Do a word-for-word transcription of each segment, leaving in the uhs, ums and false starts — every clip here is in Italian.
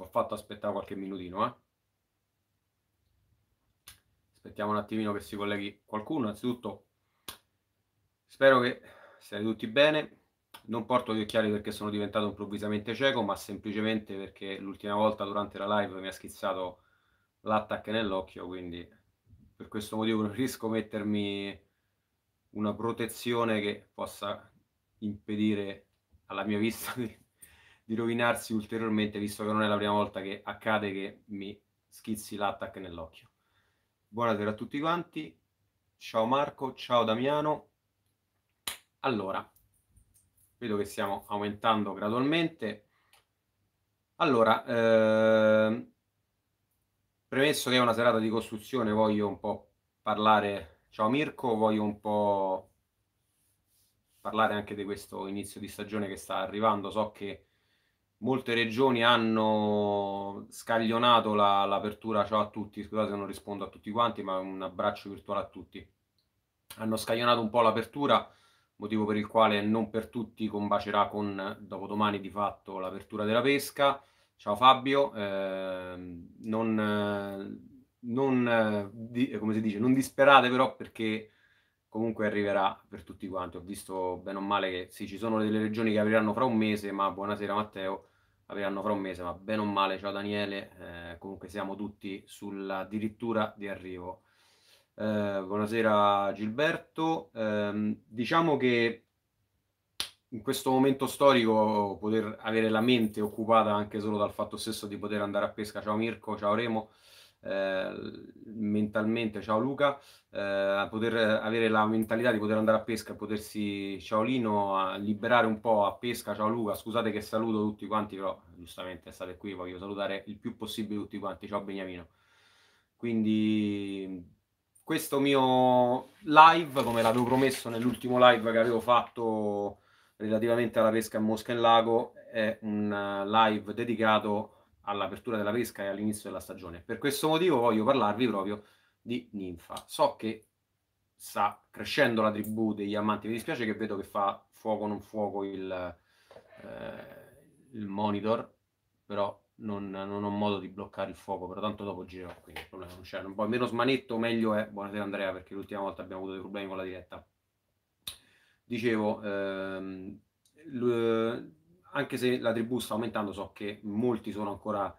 L'ho fatto aspettare qualche minutino, eh. Aspettiamo un attimino che si colleghi qualcuno. Innanzitutto spero che siate tutti bene. Non porto gli occhiali perché sono diventato improvvisamente cieco, ma semplicemente perché l'ultima volta durante la live mi ha schizzato l'attacco nell'occhio, quindi per questo motivo preferisco mettermi una protezione che possa impedire alla mia vista di, di rovinarsi ulteriormente, visto che non è la prima volta che accade che mi schizzi l'attacco nell'occhio. Buonasera a tutti quanti, ciao Marco, ciao Damiano. Allora, vedo che stiamo aumentando gradualmente. Allora, eh, premesso che è una serata di costruzione, voglio un po' parlare, ciao Mirko, voglio un po' parlare anche di questo inizio di stagione che sta arrivando. So che molte regioni hanno scaglionato l'apertura, la, ciao a tutti, scusate se non rispondo a tutti quanti, ma un abbraccio virtuale a tutti. Hanno scaglionato un po' l'apertura, motivo per il quale non per tutti combacerà con dopodomani di fatto l'apertura della pesca. Ciao Fabio, eh, non, non, di, come si dice, non disperate però, perché comunque arriverà per tutti quanti. Ho visto bene o male che sì, ci sono delle regioni che apriranno fra un mese, ma buonasera Matteo, apriranno fra un mese, ma bene o male, ciao Daniele, eh, comunque siamo tutti sulla dirittura di arrivo. Eh, buonasera Gilberto, eh, diciamo che in questo momento storico poter avere la mente occupata anche solo dal fatto stesso di poter andare a pesca, ciao Mirko, ciao Remo, Eh, mentalmente, ciao Luca, eh, poter avere la mentalità di poter andare a pesca e potersi, ciao Lino, a liberare un po' a pesca, ciao Luca, scusate che saluto tutti quanti, però giustamente state qui, voglio salutare il più possibile tutti quanti, ciao Beniamino. Quindi questo mio live, come l'avevo promesso nell'ultimo live che avevo fatto relativamente alla pesca a Mosca in Lago, è un live dedicato all'apertura della pesca e all'inizio della stagione. Per questo motivo voglio parlarvi proprio di ninfa. So che sta crescendo la tribù degli amanti, mi dispiace che vedo che fa fuoco non fuoco il, eh, il monitor, però non, non ho modo di bloccare il fuoco, però tanto dopo giro, quindi il problema non c'è. Un po' meno smanetto meglio è. Buonasera Andrea, perché l'ultima volta abbiamo avuto dei problemi con la diretta. Dicevo, ehm, anche se la tribù sta aumentando, so che molti sono ancora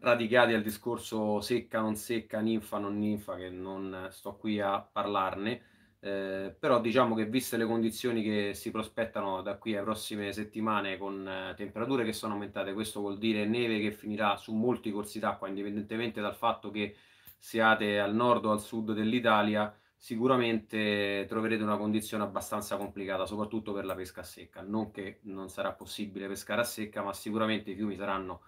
radicati al discorso secca, non secca, ninfa, non ninfa, che non sto qui a parlarne, eh, però diciamo che viste le condizioni che si prospettano da qui alle prossime settimane, con eh, temperature che sono aumentate, questo vuol dire neve che finirà su molti corsi d'acqua, indipendentemente dal fatto che siate al nord o al sud dell'Italia, sicuramente troverete una condizione abbastanza complicata, soprattutto per la pesca a secca. Non che non sarà possibile pescare a secca, ma sicuramente i fiumi saranno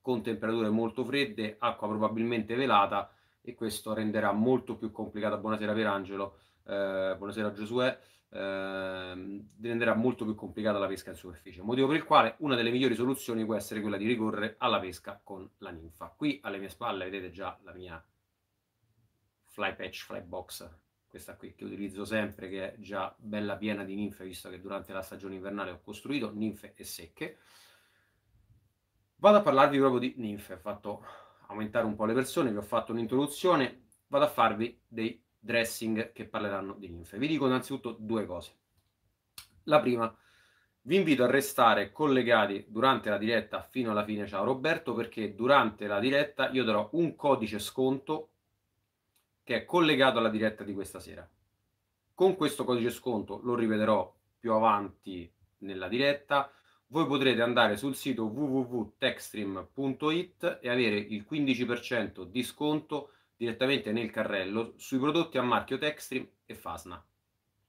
con temperature molto fredde, acqua probabilmente velata, e questo renderà molto più complicata, buonasera Pierangelo, eh, buonasera Giosuè, eh, renderà molto più complicata la pesca in superficie, motivo per il quale una delle migliori soluzioni può essere quella di ricorrere alla pesca con la ninfa. Qui alle mie spalle vedete già la mia fly patch, fly box, questa qui che utilizzo sempre, che è già bella piena di ninfe, visto che durante la stagione invernale ho costruito ninfe e secche. Vado a parlarvi proprio di ninfe, ho fatto aumentare un po' le persone, vi ho fatto un'introduzione, vado a farvi dei dressing che parleranno di ninfe. Vi dico innanzitutto due cose. La prima, vi invito a restare collegati durante la diretta fino alla fine, ciao Roberto, perché durante la diretta io darò un codice sconto che è collegato alla diretta di questa sera. Con questo codice sconto, lo rivederò più avanti nella diretta, voi potrete andare sul sito w w w punto textreme punto it e avere il quindici per cento di sconto direttamente nel carrello sui prodotti a marchio Textreme e Fasna.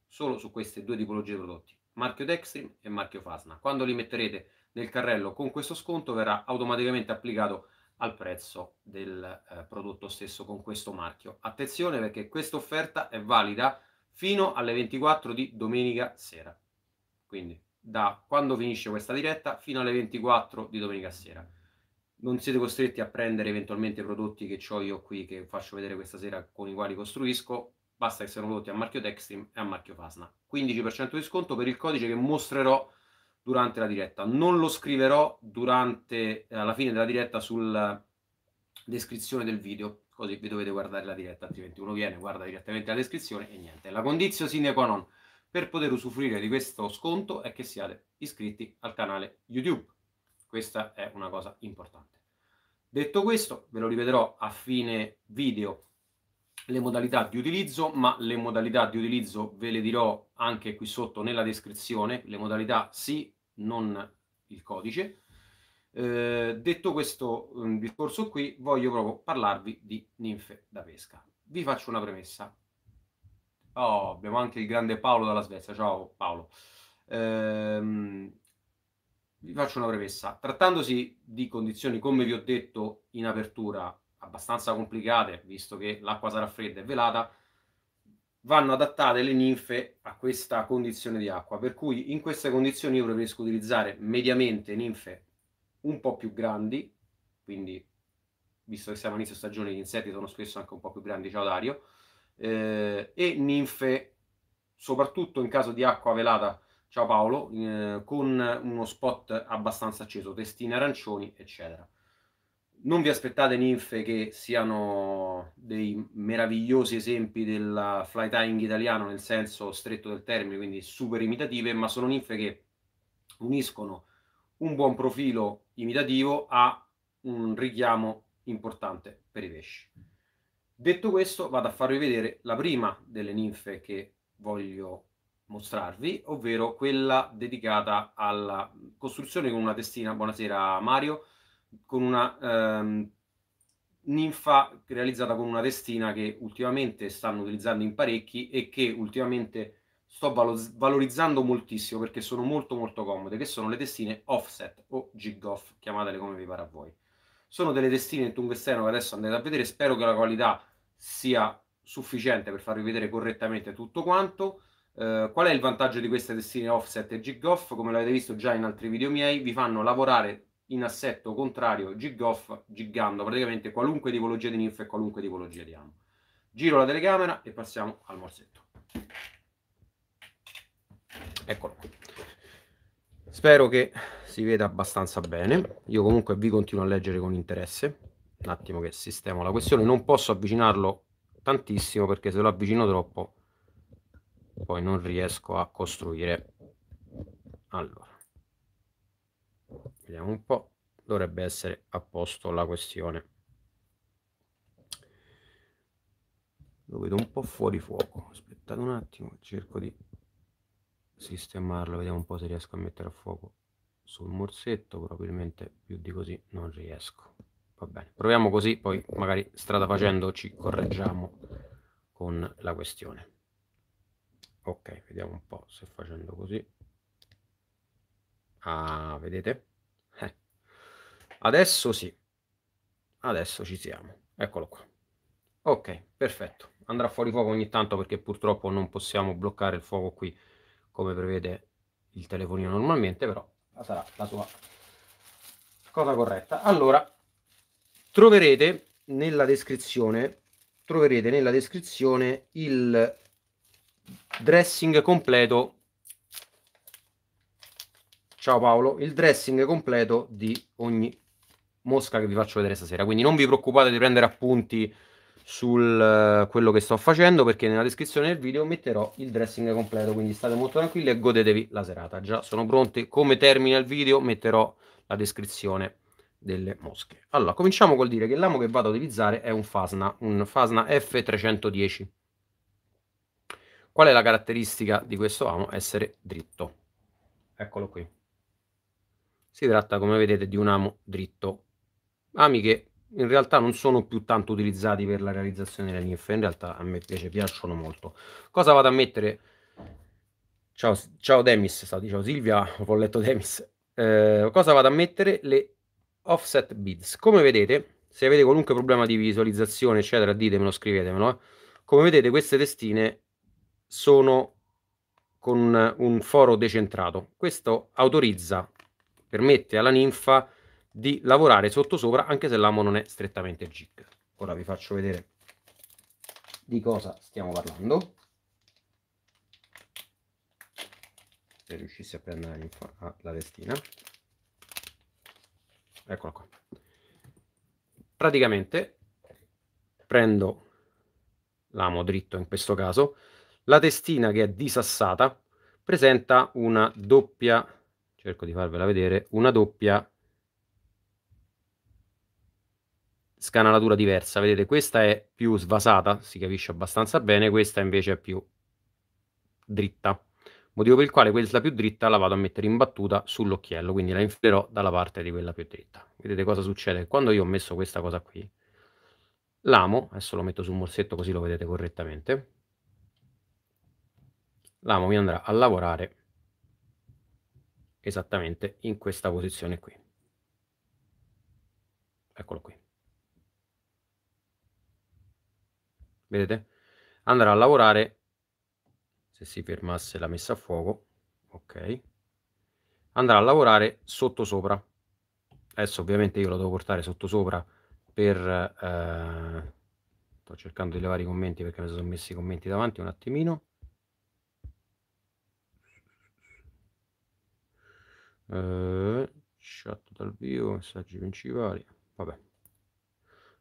Solo su queste due tipologie di prodotti, marchio Textreme e marchio Fasna. Quando li metterete nel carrello con questo sconto, verrà automaticamente applicato al prezzo del eh, prodotto stesso con questo marchio. Attenzione, perché questa offerta è valida fino alle ventiquattro di domenica sera, quindi da quando finisce questa diretta fino alle ventiquattro di domenica sera non siete costretti a prendere eventualmente i prodotti che ho io qui, che faccio vedere questa sera, con i quali costruisco. Basta che siano prodotti a marchio Textreme e a marchio Fasna. quindici per cento di sconto per il codice che mostrerò durante la diretta. Non lo scriverò durante, alla fine della diretta, sulla descrizione del video, così vi dovete guardare la diretta, altrimenti uno viene, guarda direttamente la descrizione e niente. La condizione sine qua non per poter usufruire di questo sconto è che siate iscritti al canale YouTube. Questa è una cosa importante. Detto questo, ve lo rivedrò a fine video le modalità di utilizzo, ma le modalità di utilizzo ve le dirò anche qui sotto nella descrizione, le modalità sì, non il codice. Eh, detto questo um, discorso qui, voglio proprio parlarvi di ninfe da pesca. Vi faccio una premessa. Oh, abbiamo anche il grande Paolo dalla Svezia. Ciao Paolo. Eh, vi faccio una premessa. Trattandosi di condizioni, come vi ho detto in apertura, abbastanza complicate, visto che l'acqua sarà fredda e velata, vanno adattate le ninfe a questa condizione di acqua. Per cui in queste condizioni io preferisco utilizzare mediamente ninfe un po' più grandi, quindi visto che siamo all'inizio stagione gli insetti sono spesso anche un po' più grandi, ciao Dario, eh, e ninfe soprattutto in caso di acqua velata, ciao Paolo, eh, con uno spot abbastanza acceso, testine arancioni eccetera. Non vi aspettate ninfe che siano dei meravigliosi esempi del fly tying italiano nel senso stretto del termine, quindi super imitative, ma sono ninfe che uniscono un buon profilo imitativo ha un richiamo importante per i pesci. Detto questo, vado a farvi vedere la prima delle ninfe che voglio mostrarvi, ovvero quella dedicata alla costruzione con una testina, buonasera Mario, con una ehm, ninfa realizzata con una testina che ultimamente stanno utilizzando in parecchi e che ultimamente sto valorizzando moltissimo perché sono molto molto comode, che sono le testine offset o jig off, chiamatele come vi pare a voi. Sono delle testine in tungsteno esterno che adesso andate a vedere, spero che la qualità sia sufficiente per farvi vedere correttamente tutto quanto. Eh, qual è il vantaggio di queste testine offset e jig off? Come l'avete visto già in altri video miei, vi fanno lavorare in assetto contrario jig off, giggando praticamente qualunque tipologia di ninfa e qualunque tipologia di amo. Giro la telecamera e passiamo al morsetto. Eccolo qua. Spero che si veda abbastanza bene. Io comunque vi continuo a leggere con interesse. Un attimo che sistemo la questione. Non posso avvicinarlo tantissimo perché se lo avvicino troppo poi non riesco a costruire. Allora, vediamo un po'. Dovrebbe essere a posto la questione. Lo vedo un po' fuori fuoco. Aspettate un attimo, cerco di sistemarlo, vediamo un po' se riesco a mettere a fuoco sul morsetto. Probabilmente più di così non riesco. Va bene, proviamo così, poi magari strada facendo ci correggiamo con la questione. Ok, vediamo un po' se facendo così. Ah, vedete? Eh. Adesso sì, adesso ci siamo, eccolo qua. Ok, perfetto, andrà fuori fuoco ogni tanto perché purtroppo non possiamo bloccare il fuoco qui come prevede il telefonino normalmente, però sarà la sua cosa corretta. Allora, troverete nella descrizione, troverete nella descrizione il dressing completo, ciao Paolo, il dressing completo di ogni mosca che vi faccio vedere stasera, quindi non vi preoccupate di prendere appunti sul uh, quello che sto facendo, perché nella descrizione del video metterò il dressing completo, quindi state molto tranquilli e godetevi la serata. Già sono pronti, come termina il video metterò la descrizione delle mosche. Allora, cominciamo col dire che l'amo che vado a utilizzare è un Fasna, un Fasna F trecentodieci. Qual è la caratteristica di questo amo? Essere dritto. Eccolo qui. Si tratta, come vedete, di un amo dritto. Ami che in realtà non sono più tanto utilizzati per la realizzazione delle ninfe, in realtà a me invece piacciono molto. Cosa vado a mettere? Ciao, ciao Demis, ciao Silvia, ho letto Demis. Eh, cosa vado a mettere? Le offset beads. Come vedete, se avete qualunque problema di visualizzazione eccetera, ditemelo, scrivetemelo. Eh. Come vedete queste testine sono con un foro decentrato. Questo autorizza, permette alla ninfa di lavorare sotto sopra anche se l'amo non è strettamente jig. Ora vi faccio vedere di cosa stiamo parlando. se riuscissi a prendere ah, la vestina. Eccola qua. Praticamente prendo l'amo dritto in questo caso, la testina che è disassata presenta una doppia, cerco di farvela vedere, una doppia scanalatura diversa. Vedete, questa è più svasata, si capisce abbastanza bene, questa invece è più dritta, motivo per il quale quella più dritta la vado a mettere in battuta sull'occhiello, quindi la infilerò dalla parte di quella più dritta. Vedete cosa succede? Quando io ho messo questa cosa qui, l'amo, adesso lo metto su un morsetto così lo vedete correttamente, l'amo mi andrà a lavorare esattamente in questa posizione qui. Eccolo qui. Vedete? Andrà a lavorare, se si fermasse la messa a fuoco, ok, andrà a lavorare sotto sopra. Adesso ovviamente io lo devo portare sotto sopra per... Eh, sto cercando di levare i commenti perché mi sono messi i commenti davanti un attimino. Eh, chat dal vivo, messaggi principali, vabbè,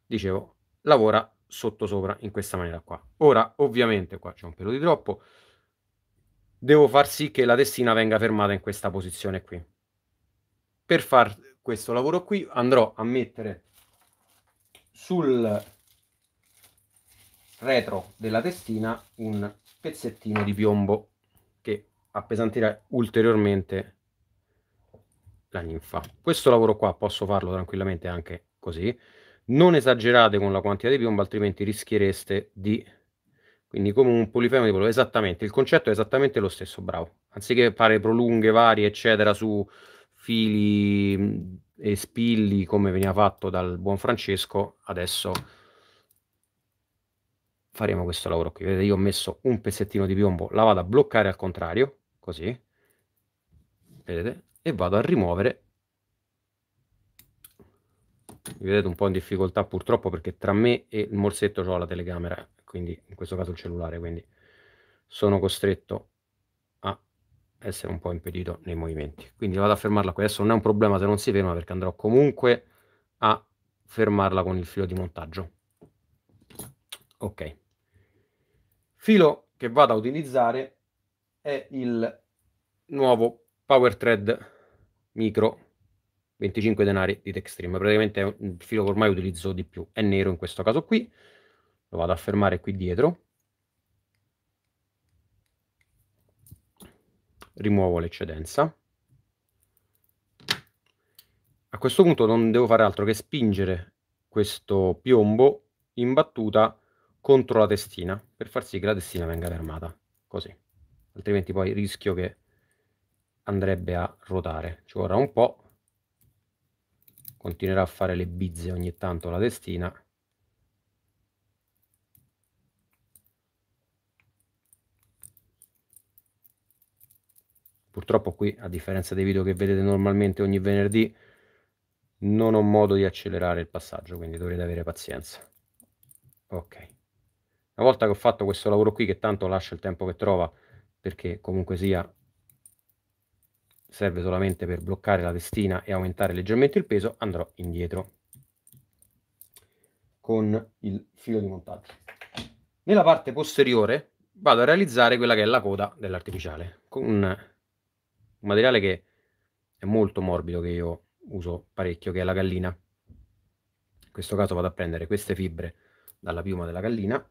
dicevo, lavora sotto sopra in questa maniera qua. Ora ovviamente qua c'è un pelo di troppo, devo far sì che la testina venga fermata in questa posizione qui. Per far questo lavoro qui andrò a mettere sul retro della testina un pezzettino di piombo che appesantirà ulteriormente la ninfa. Questo lavoro qua posso farlo tranquillamente anche così, non esagerate con la quantità di piombo altrimenti rischiereste di, quindi come un polifemo di quello, esattamente il concetto è esattamente lo stesso, bravo, anziché fare prolunghe varie eccetera su fili e spilli come veniva fatto dal buon Francesco, adesso faremo questo lavoro qui. Vedete, io ho messo un pezzettino di piombo, la vado a bloccare al contrario così, vedete, e vado a rimuovere. Mi vedete un po' in difficoltà purtroppo perché tra me e il morsetto ho la telecamera, quindi in questo caso il cellulare, quindi sono costretto a essere un po' impedito nei movimenti, quindi vado a fermarla qui. Adesso non è un problema se non si ferma perché andrò comunque a fermarla con il filo di montaggio. Ok, filo che vado a utilizzare è il nuovo Power Thread Micro venticinque denari di Textreme, praticamente è un filo che ormai utilizzo di più, è nero in questo caso qui, lo vado a fermare qui dietro, rimuovo l'eccedenza. A questo punto non devo fare altro che spingere questo piombo in battuta contro la testina per far sì che la testina venga fermata così, altrimenti poi rischio che andrebbe a ruotare, ci vorrà un po', continuerà a fare le bizze ogni tanto la testina, purtroppo qui a differenza dei video che vedete normalmente ogni venerdì non ho modo di accelerare il passaggio, quindi dovrete avere pazienza. Ok, una volta che ho fatto questo lavoro qui, che tanto lascio il tempo che trova perché comunque sia serve solamente per bloccare la testina e aumentare leggermente il peso, andrò indietro con il filo di montaggio. Nella parte posteriore vado a realizzare quella che è la coda dell'artificiale con un, un materiale che è molto morbido, che io uso parecchio, che è la gallina. In questo caso vado a prendere queste fibre dalla piuma della gallina,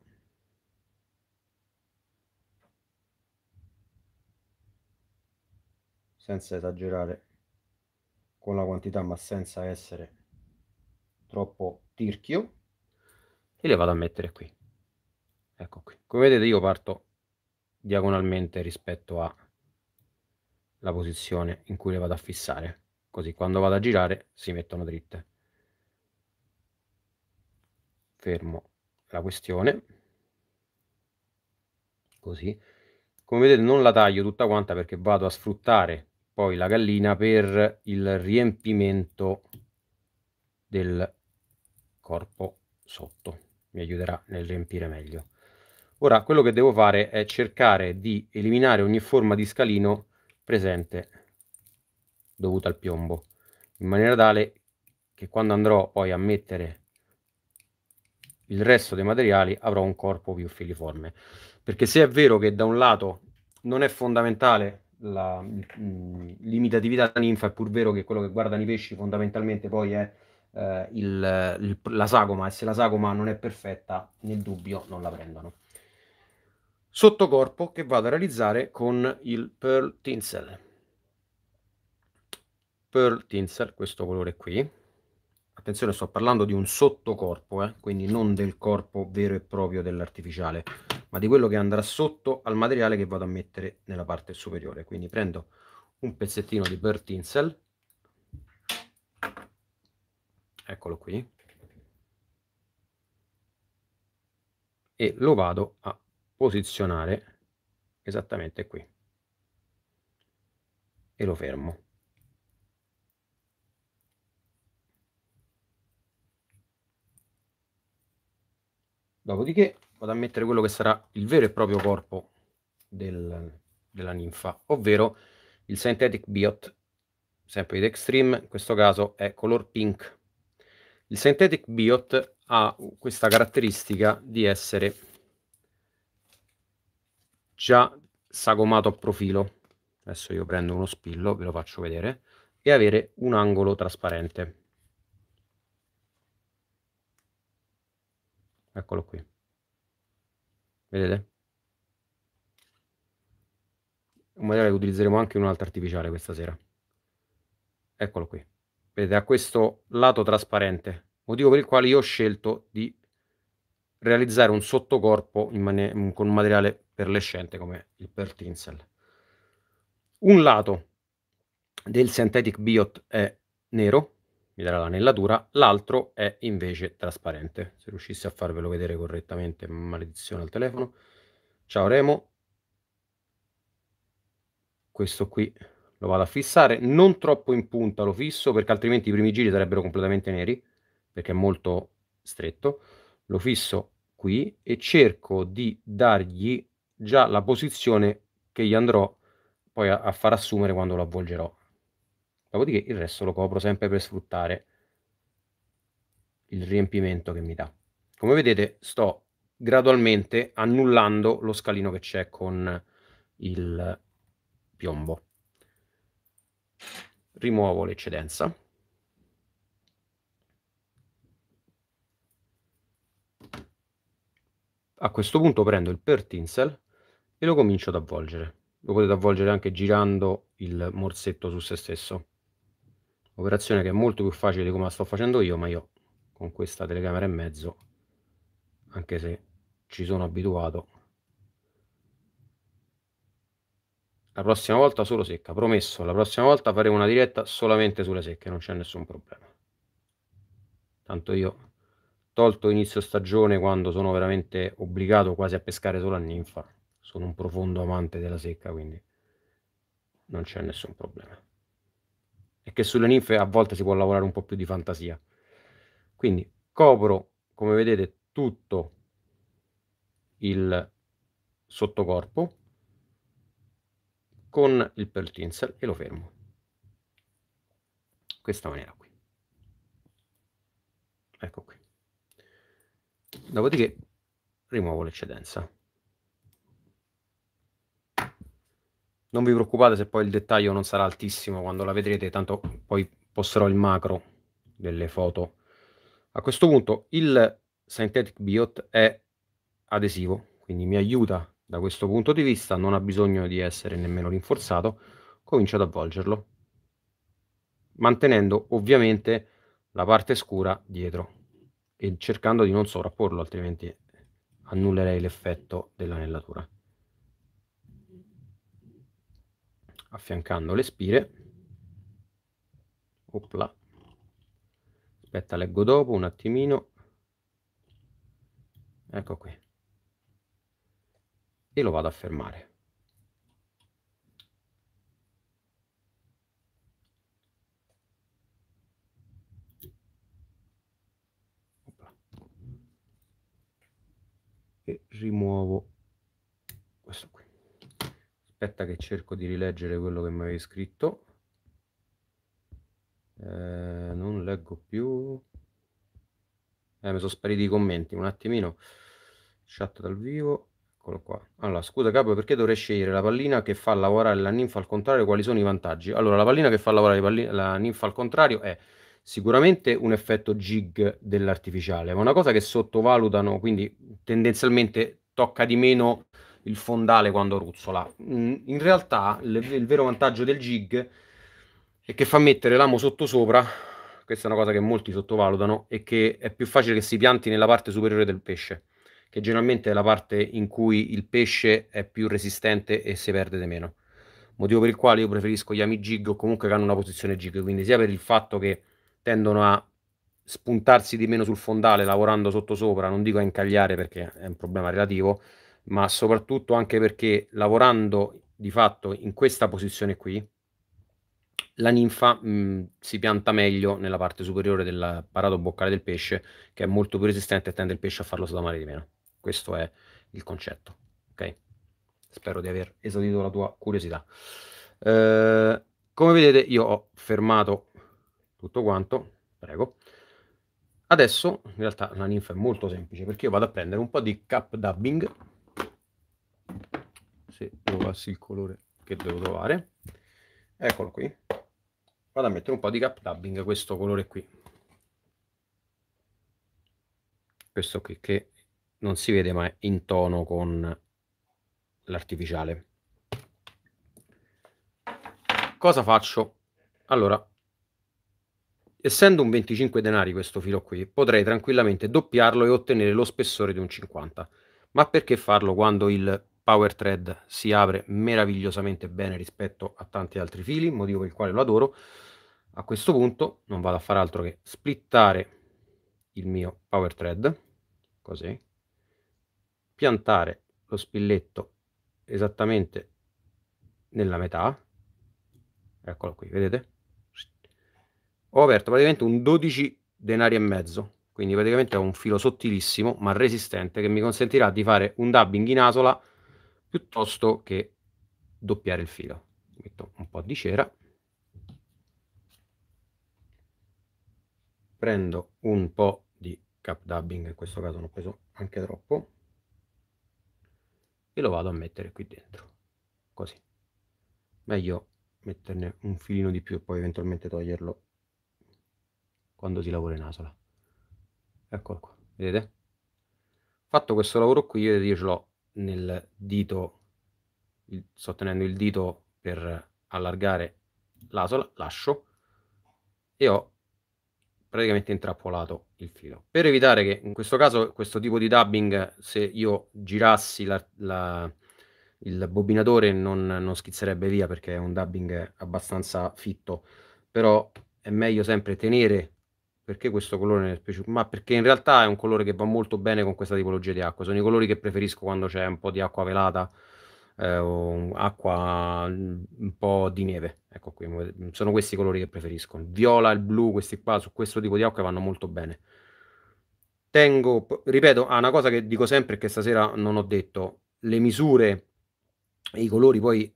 senza esagerare con la quantità ma senza essere troppo tirchio, e le vado a mettere qui. Ecco qui, come vedete io parto diagonalmente rispetto alla posizione in cui le vado a fissare, così quando vado a girare si mettono dritte. Fermo la questione così, come vedete non la taglio tutta quanta perché vado a sfruttare poi la gallina per il riempimento del corpo sotto, mi aiuterà nel riempire meglio. Ora quello che devo fare è cercare di eliminare ogni forma di scalino presente dovuta al piombo, in maniera tale che quando andrò poi a mettere il resto dei materiali avrò un corpo più filiforme. Perché se è vero che da un lato non è fondamentale la mh, limitatività della ninfa, è pur vero che quello che guardano i pesci fondamentalmente poi è eh, il, il, la sagoma, e se la sagoma non è perfetta nel dubbio non la prendono. Sottocorpo che vado a realizzare con il Pearl Tinsel. Pearl Tinsel, questo colore qui. Attenzione, sto parlando di un sottocorpo, eh? Quindi non del corpo vero e proprio dell'artificiale, ma di quello che andrà sotto al materiale che vado a mettere nella parte superiore. Quindi prendo un pezzettino di Pearl Tinsel, eccolo qui, e lo vado a posizionare esattamente qui e lo fermo. Dopodiché vado a mettere quello che sarà il vero e proprio corpo del, della ninfa, ovvero il Synthetic Biot, sempre di Textreme, in questo caso è color pink. Il Synthetic Biot ha questa caratteristica di essere già sagomato a profilo, adesso io prendo uno spillo, ve lo faccio vedere, e avere un angolo trasparente. Eccolo qui, vedete? Un materiale che utilizzeremo anche in un'altra artificiale questa sera. Eccolo qui, vedete, a questo lato trasparente, motivo per il quale io ho scelto di realizzare un sottocorpo in con un materiale perlescente come il Pearl Tinsel. Un lato del Synthetic Biot è nero, mi darà l'anellatura, l'altro è invece trasparente. Se riuscissi a farvelo vedere correttamente, maledizione al telefono. Ciao Remo. Questo qui lo vado a fissare, non troppo in punta lo fisso, perché altrimenti i primi giri sarebbero completamente neri, perché è molto stretto. Lo fisso qui e cerco di dargli già la posizione che gli andrò poi a, a far assumere quando lo avvolgerò. Dopodiché il resto lo copro sempre per sfruttare il riempimento che mi dà. Come vedete sto gradualmente annullando lo scalino che c'è con il piombo. Rimuovo l'eccedenza. A questo punto prendo il Pearl Tinsel e lo comincio ad avvolgere. Lo potete avvolgere anche girando il morsetto su se stesso. Operazione che è molto più facile di come la sto facendo io, ma io con questa telecamera in mezzo, anche se ci sono abituato, la prossima volta solo secca, promesso, la prossima volta faremo una diretta solamente sulle secche, non c'è nessun problema. Tanto io, tolto inizio stagione, quando sono veramente obbligato quasi a pescare solo a ninfa, sono un profondo amante della secca, quindi non c'è nessun problema. E che sulle ninfe a volte si può lavorare un po' più di fantasia. Quindi copro, come vedete, tutto il sottocorpo con il Pearl Tinsel e lo fermo in questa maniera qui. Ecco qui. Dopodiché rimuovo l'eccedenza. Non vi preoccupate se poi il dettaglio non sarà altissimo quando la vedrete, tanto poi posterò il macro delle foto. A questo punto il Synthetic Biot è adesivo, quindi mi aiuta da questo punto di vista, non ha bisogno di essere nemmeno rinforzato. Comincio ad avvolgerlo, mantenendo ovviamente la parte scura dietro e cercando di non sovrapporlo, altrimenti annullerei l'effetto dell'anellatura. Affiancando le spire, opla, aspetta, leggo dopo un attimino, ecco qui, e lo vado a fermare. Opla. E rimuovo questo qui, aspetta che cerco di rileggere quello che mi avevi scritto. Eh, non leggo più, eh, mi sono spariti i commenti un attimino. Chat dal vivo, eccolo qua. Allora, scusa capo, perché dovrei scegliere la pallina che fa lavorare la ninfa al contrario? Quali sono i vantaggi? Allora, la pallina che fa lavorare la ninfa al contrario è sicuramente un effetto jig dell'artificiale, ma una cosa che sottovalutano, quindi tendenzialmente tocca di meno il fondale quando ruzzola. In realtà il vero vantaggio del jig è che fa mettere l'amo sottosopra. Questa è una cosa che molti sottovalutano e che è più facile che si pianti nella parte superiore del pesce, che generalmente è la parte in cui il pesce è più resistente e si perde di meno, motivo per il quale io preferisco gli ami jig, o comunque che hanno una posizione jig, quindi sia per il fatto che tendono a spuntarsi di meno sul fondale lavorando sottosopra, non dico a incagliare perché è un problema relativo, ma soprattutto anche perché lavorando di fatto in questa posizione qui la ninfa mh, si pianta meglio nella parte superiore del parato boccale del pesce, che è molto più resistente e tende il pesce a farlo stamare di meno. Questo è il concetto, ok? Spero di aver esaudito la tua curiosità. Eh, come vedete io ho fermato tutto quanto, prego. Adesso in realtà la ninfa è molto semplice, perché io vado a prendere un po' di cap dubbing, se trovassi il colore che devo trovare, eccolo qui, vado a mettere un po' di cap dubbing, questo colore qui, questo qui che non si vede ma è in tono con l'artificiale. Cosa faccio? Allora, essendo un venticinque denari questo filo qui, potrei tranquillamente doppiarlo e ottenere lo spessore di un cinquanta. Ma perché farlo quando il Power Thread si apre meravigliosamente bene rispetto a tanti altri fili, motivo per il quale lo adoro? A questo punto non vado a fare altro che splittare il mio Power Thread, così, piantare lo spilletto esattamente nella metà, eccolo qui, vedete? Ho aperto praticamente un dodici denari e mezzo, quindi praticamente ho un filo sottilissimo ma resistente che mi consentirà di fare un dubbing in asola piuttosto che doppiare il filo. Metto un po' di cera, prendo un po' di cap dubbing, in questo caso ne ho preso anche troppo, e lo vado a mettere qui dentro, così. Meglio metterne un filino di più e poi eventualmente toglierlo quando si lavora in asola. Eccolo qua, vedete? Fatto questo lavoro qui, vedete, io ce l'ho nel dito, il, sto tenendo il dito per allargare l'asola, lascio, e ho praticamente intrappolato il filo. Per evitare che, in questo caso, questo tipo di dubbing, se io girassi la, la, il bobinatore non, non schizzerebbe via, perché è un dubbing abbastanza fitto, però è meglio sempre tenere. Perché questo colore nel specifico? Ma perché in realtà è un colore che va molto bene con questa tipologia di acqua. Sono i colori che preferisco quando c'è un po' di acqua velata, eh, o acqua un po' di neve. Ecco qui, sono questi i colori che preferisco. Il viola, il blu, questi qua, su questo tipo di acqua vanno molto bene. Tengo, ripeto, ah, una cosa che dico sempre e che stasera non ho detto, le misure e i colori poi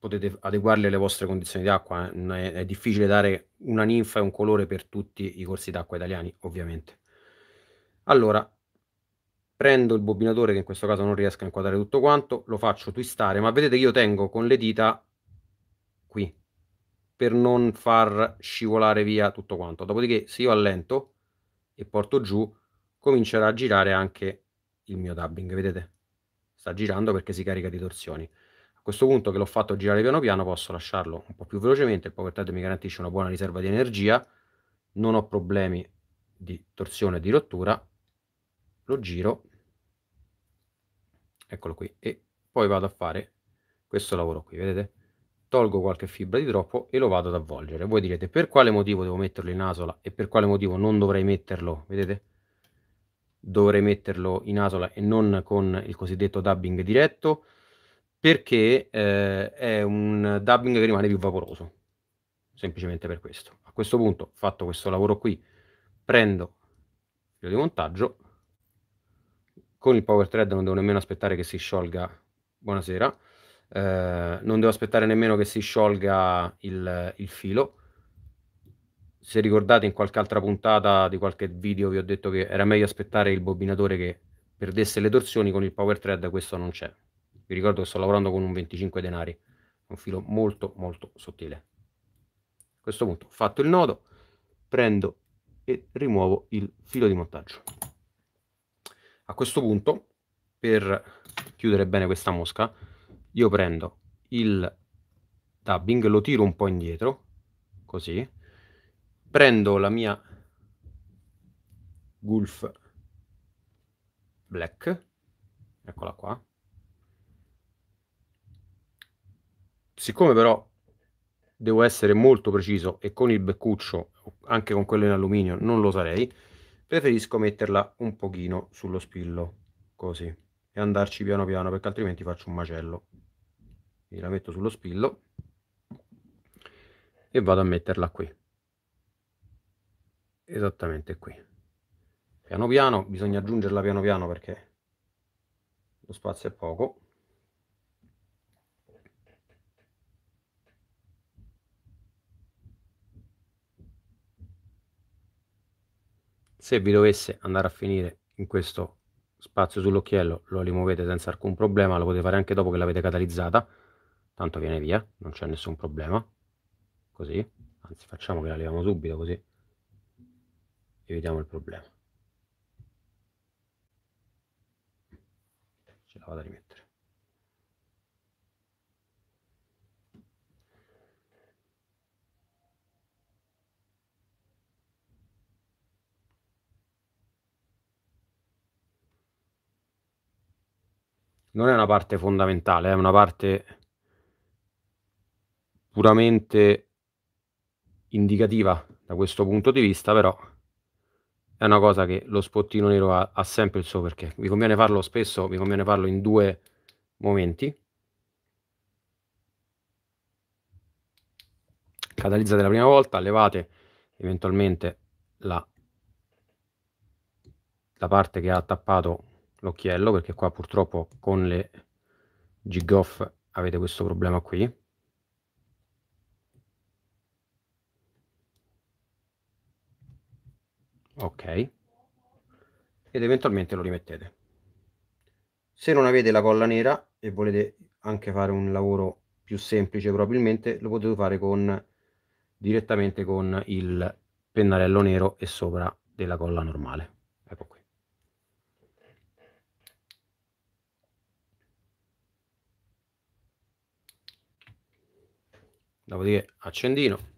potete adeguarli alle vostre condizioni d'acqua, eh. È difficile dare una ninfa e un colore per tutti i corsi d'acqua italiani, ovviamente. Allora, prendo il bobinatore, che in questo caso non riesco a inquadrare tutto quanto, lo faccio twistare, ma vedete che io tengo con le dita qui, per non far scivolare via tutto quanto. Dopodiché, se io allento e porto giù, comincerà a girare anche il mio dubbing, vedete? Sta girando perché si carica di torsioni. A questo punto che l'ho fatto girare piano piano posso lasciarlo un po' più velocemente, il Power Thread mi garantisce una buona riserva di energia, non ho problemi di torsione e di rottura, lo giro, eccolo qui, e poi vado a fare questo lavoro qui, vedete? Tolgo qualche fibra di troppo e lo vado ad avvolgere. Voi direte per quale motivo devo metterlo in asola e per quale motivo non dovrei metterlo, vedete? Dovrei metterlo in asola e non con il cosiddetto dubbing diretto, perché eh, è un dubbing che rimane più vaporoso, semplicemente per questo. A questo punto, fatto questo lavoro qui, prendo il filo di montaggio, con il Power Thread non devo nemmeno aspettare che si sciolga, buonasera, eh, non devo aspettare nemmeno che si sciolga il, il filo. Se ricordate, in qualche altra puntata di qualche video vi ho detto che era meglio aspettare il bobbinatore che perdesse le torsioni. Con il Power Thread questo non c'è. Vi ricordo che sto lavorando con un venticinque denari, un filo molto molto sottile. A questo punto, fatto il nodo, prendo e rimuovo il filo di montaggio. A questo punto, per chiudere bene questa mosca, io prendo il dubbing, lo tiro un po' indietro, così, prendo la mia Gulf Black, eccola qua. Siccome però devo essere molto preciso e con il beccuccio, anche con quello in alluminio, non lo sarei, preferisco metterla un pochino sullo spillo, così, e andarci piano piano, perché altrimenti faccio un macello. Quindi la metto sullo spillo e vado a metterla qui, esattamente qui, piano piano. Bisogna aggiungerla piano piano perché lo spazio è poco. Se vi dovesse andare a finire in questo spazio sull'occhiello, lo rimuovete senza alcun problema, lo potete fare anche dopo che l'avete catalizzata, tanto viene via, non c'è nessun problema. Così, anzi facciamo che la leviamo subito così evitiamo il problema. Ce la vado a rimettere. Non è una parte fondamentale, è una parte puramente indicativa da questo punto di vista, però è una cosa che lo spottino nero ha, ha sempre il suo perché. Vi conviene farlo spesso, vi conviene farlo in due momenti. Catalizzate la prima volta, levate eventualmente la, la parte che ha tappato l'occhiello, perché qua purtroppo con le Gulff avete questo problema qui. Ok, ed eventualmente lo rimettete. Se non avete la colla nera e volete anche fare un lavoro più semplice, probabilmente lo potete fare con direttamente con il pennarello nero e sopra della colla normale. Ecco qui. Dopodiché accendino,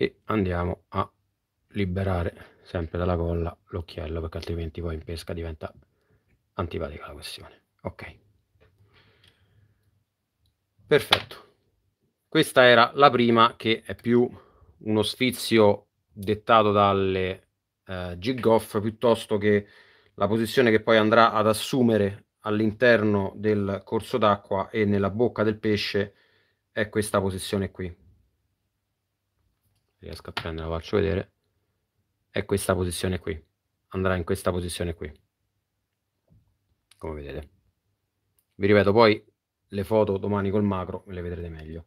e andiamo a liberare sempre dalla colla l'occhiello, perché altrimenti poi in pesca diventa antipatica la questione. Ok, perfetto. Questa era la prima, che è più uno sfizio dettato dalle eh, Gulff piuttosto che la posizione che poi andrà ad assumere all'interno del corso d'acqua e nella bocca del pesce. È questa posizione qui, riesco a prendere, la faccio vedere, è questa posizione qui, andrà in questa posizione qui, come vedete. Vi ripeto, poi le foto domani col macro le vedrete meglio.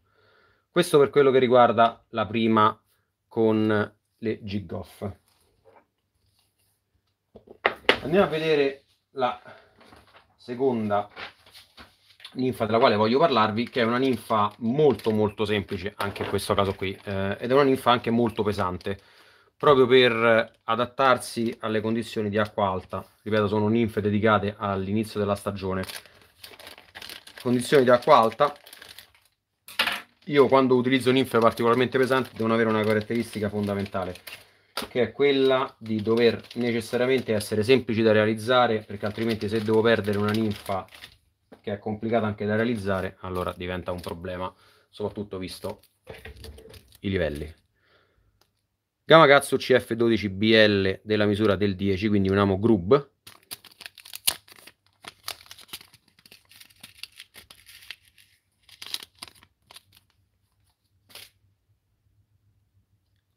Questo per quello che riguarda la prima con le Gulff. Andiamo a vedere la seconda ninfa della quale voglio parlarvi, che è una ninfa molto molto semplice anche in questo caso qui, eh, ed è una ninfa anche molto pesante, proprio per adattarsi alle condizioni di acqua alta. Ripeto, sono ninfe dedicate all'inizio della stagione. Condizioni di acqua alta: io quando utilizzo ninfe particolarmente pesanti devono avere una caratteristica fondamentale, che è quella di dover necessariamente essere semplici da realizzare, perché altrimenti se devo perdere una ninfa che è complicata anche da realizzare, allora diventa un problema, soprattutto visto i livelli. Gamakatsu C F dodici B L della misura del dieci, quindi un amo grub.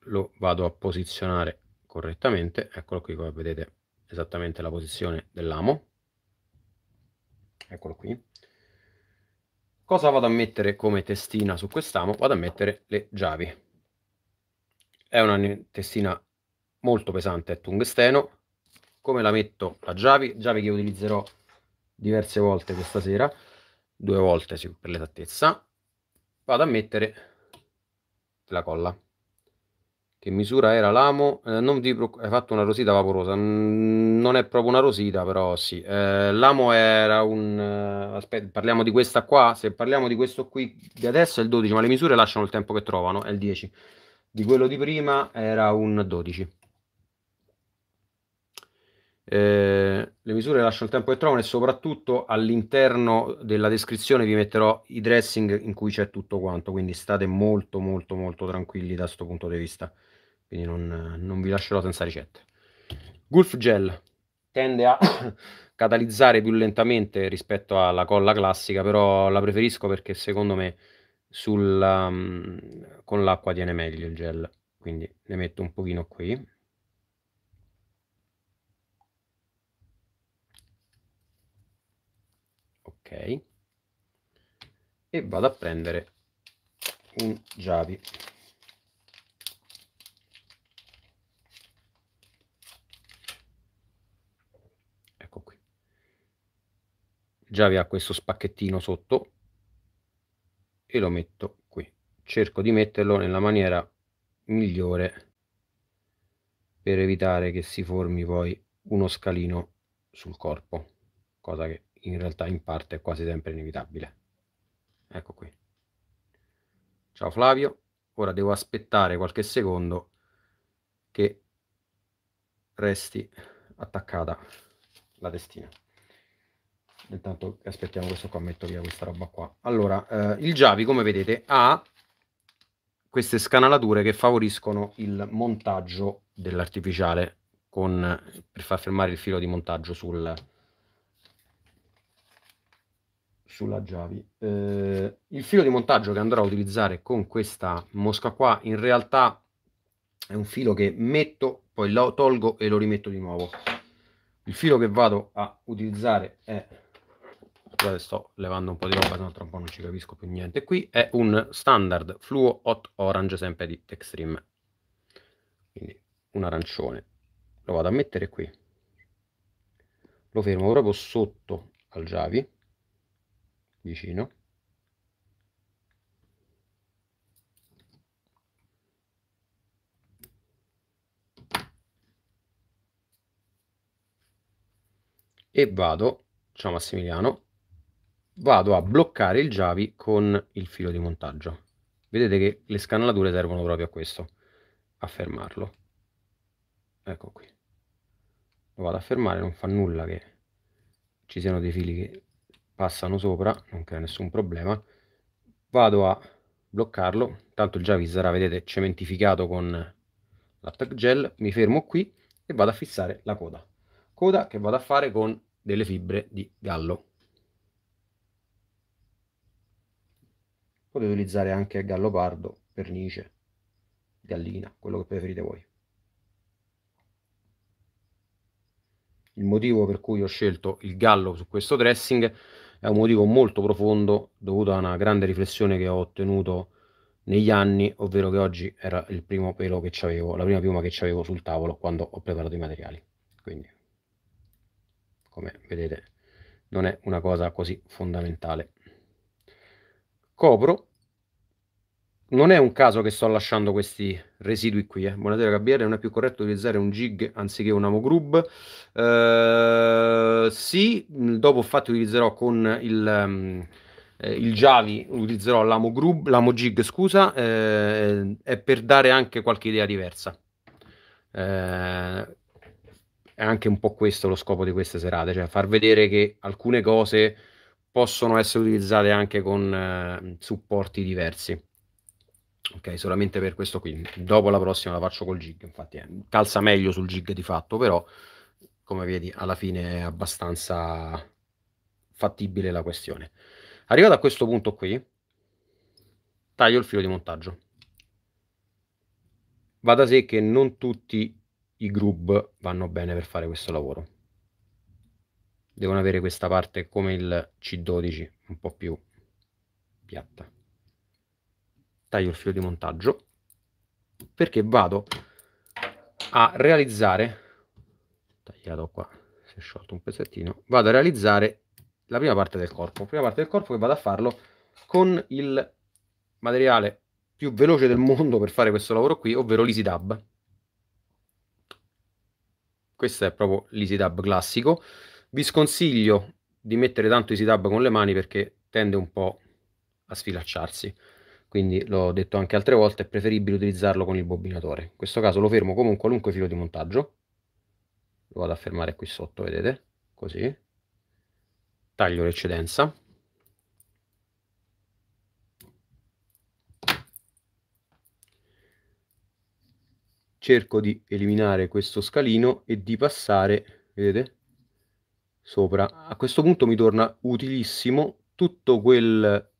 Lo vado a posizionare correttamente. Eccolo qui, come vedete esattamente la posizione dell'amo. Eccolo qui. Cosa vado a mettere come testina su quest'amo? Vado a mettere le Javi. È una testina molto pesante, è tungsteno. Come la metto la Javi? Javi che utilizzerò diverse volte questa sera, due volte sì, per l'esattezza. Vado a mettere la colla. Che misura era l'amo? Eh, non vi preoccupate, hai fatto una rosita vaporosa. Mm, non è proprio una rosita, però sì. Eh, l'amo era un... Eh, aspetta, parliamo di questa qua. Se parliamo di questo qui di adesso è il dodici, ma le misure lasciano il tempo che trovano, è il dieci. Di quello di prima era un dodici. Eh, le misure lasciano il tempo che trovano, e soprattutto all'interno della descrizione vi metterò i dressing in cui c'è tutto quanto, quindi state molto molto molto tranquilli da questo punto di vista. Quindi non, non vi lascerò senza ricette. Gulff Gel tende a catalizzare più lentamente rispetto alla colla classica, però la preferisco perché secondo me sul, um, con l'acqua tiene meglio il gel, quindi ne metto un pochino qui. Ok, e vado a prendere un Javi. Ecco qui. Javi ha questo spacchettino sotto e lo metto qui. Cerco di metterlo nella maniera migliore per evitare che si formi poi uno scalino sul corpo, cosa che in realtà in parte è quasi sempre inevitabile. Ecco qui. Ciao Flavio. Ora devo aspettare qualche secondo che resti attaccata la testina. Intanto aspettiamo questo qua, metto via questa roba qua. Allora, eh, il Javi, come vedete, ha queste scanalature che favoriscono il montaggio dell'artificiale con, per far fermare il filo di montaggio sul sulla Javi. Eh, il filo di montaggio che andrò a utilizzare con questa mosca qua in realtà è un filo che metto, poi lo tolgo e lo rimetto di nuovo. Il filo che vado a utilizzare è, guardate, sto levando un po' di roba, tra un po' non ci capisco più niente qui, è un standard fluo hot orange, sempre di Textreme, quindi un arancione. Lo vado a mettere qui, lo fermo proprio sotto al Javi, vicino, e vado, ciao Massimiliano, vado a bloccare il Javi con il filo di montaggio. Vedete che le scanalature servono proprio a questo, a fermarlo. Ecco qui, lo vado a fermare, non fa nulla che ci siano dei fili che passano sopra, non crea nessun problema. Vado a bloccarlo, tanto il Javi sarà, vedete, cementificato con l'attack gel. Mi fermo qui e vado a fissare la coda, coda che vado a fare con delle fibre di gallo. Potete utilizzare anche gallo pardo, pernice, gallina, quello che preferite voi. Il motivo per cui ho scelto il gallo su questo dressing è un motivo molto profondo, dovuto a una grande riflessione che ho ottenuto negli anni, ovvero che oggi era il primo pelo che c'avevo, la prima piuma che c'avevo sul tavolo quando ho preparato i materiali. Quindi, come vedete, non è una cosa così fondamentale. Copro. Non è un caso che sto lasciando questi residui qui, eh. Buonasera Gabriele, non è più corretto utilizzare un jig anziché un amo grub? Eh, sì, dopo infatti utilizzerò con il, um, eh, il Javi, utilizzerò l'amo grub, l'amo jig scusa, eh, è per dare anche qualche idea diversa. Eh, è anche un po' questo lo scopo di queste serate, cioè far vedere che alcune cose possono essere utilizzate anche con eh, supporti diversi. Ok, solamente per questo qui. Dopo la prossima la faccio col jig, infatti eh, calza meglio sul jig di fatto, però come vedi alla fine è abbastanza fattibile la questione. Arrivato a questo punto qui, taglio il filo di montaggio. Va da sé che non tutti i groove vanno bene per fare questo lavoro. Devono avere questa parte come il C dodici, un po' più piatta. Taglio il filo di montaggio, perché vado a realizzare, tagliato qua, si è sciolto un pezzettino, vado a realizzare la prima parte del corpo, la prima parte del corpo che vado a farlo con il materiale più veloce del mondo per fare questo lavoro qui, ovvero l'Easy Dub. Questo è proprio l'Easy Dub classico. Vi sconsiglio di mettere tanto Easy Dub con le mani perché tende un po' a sfilacciarsi, quindi l'ho detto anche altre volte, è preferibile utilizzarlo con il bobbinatore. In questo caso lo fermo con un qualunque filo di montaggio, lo vado a fermare qui sotto, vedete, così, taglio l'eccedenza, cerco di eliminare questo scalino e di passare, vedete, sopra. A questo punto mi torna utilissimo tutto quel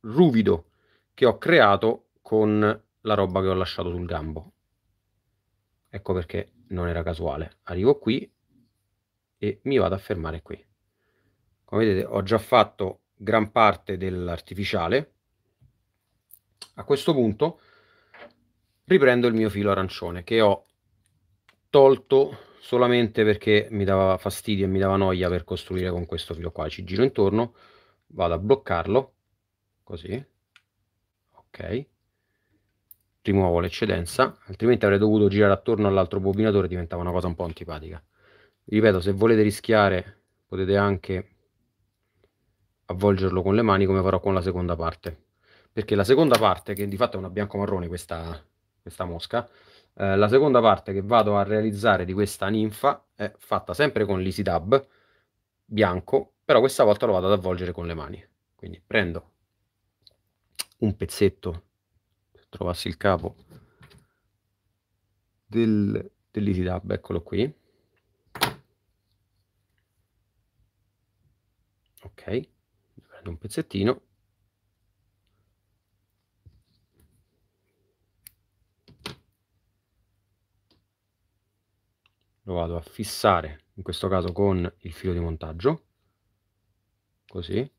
ruvido che ho creato con la roba che ho lasciato sul gambo. Ecco perché non era casuale. Arrivo qui e mi vado a fermare qui. Come vedete ho già fatto gran parte dell'artificiale. A questo punto riprendo il mio filo arancione che ho tolto solamente perché mi dava fastidio e mi dava noia per costruire con questo filo qua. Ci giro intorno, vado a bloccarlo, così, ok, rimuovo l'eccedenza, altrimenti avrei dovuto girare attorno all'altro bobbinatore, diventava una cosa un po' antipatica. Vi ripeto, se volete rischiare potete anche avvolgerlo con le mani come farò con la seconda parte, perché la seconda parte, che di fatto è una bianco marrone questa, questa mosca, Eh, la seconda parte che vado a realizzare di questa ninfa è fatta sempre con l'Easy Dub bianco, però questa volta lo vado ad avvolgere con le mani. Quindi prendo un pezzetto, se trovassi il capo, del, dell'Easy Dub, eccolo qui, ok, prendo un pezzettino, lo vado a fissare, in questo caso con il filo di montaggio, così.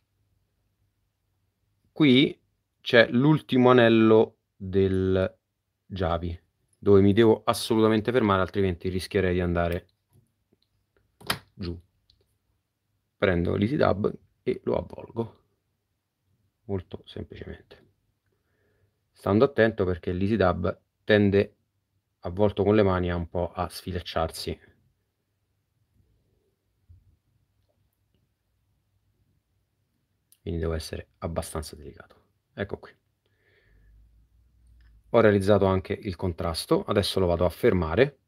Qui c'è l'ultimo anello del Javi, dove mi devo assolutamente fermare, altrimenti rischierei di andare giù. Prendo l'Easy Dub e lo avvolgo, molto semplicemente. Stando attento perché l'Easy Dub tende, avvolto con le mani, un po' a sfilacciarsi. Quindi devo essere abbastanza delicato. Ecco qui. Ho realizzato anche il contrasto, adesso lo vado a fermare.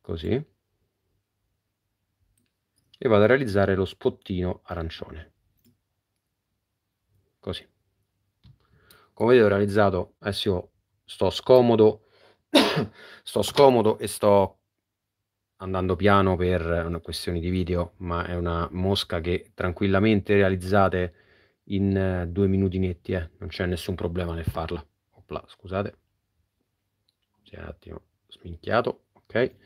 Così. E vado a realizzare lo spottino arancione. Così. Come vedete ho realizzato, adesso io sto scomodo, sto scomodo e sto andando piano per questioni di video, ma è una mosca che tranquillamente realizzate in due minuti netti, eh. Non c'è nessun problema nel farla. Opla, scusate, si è un attimo sminchiato, ok,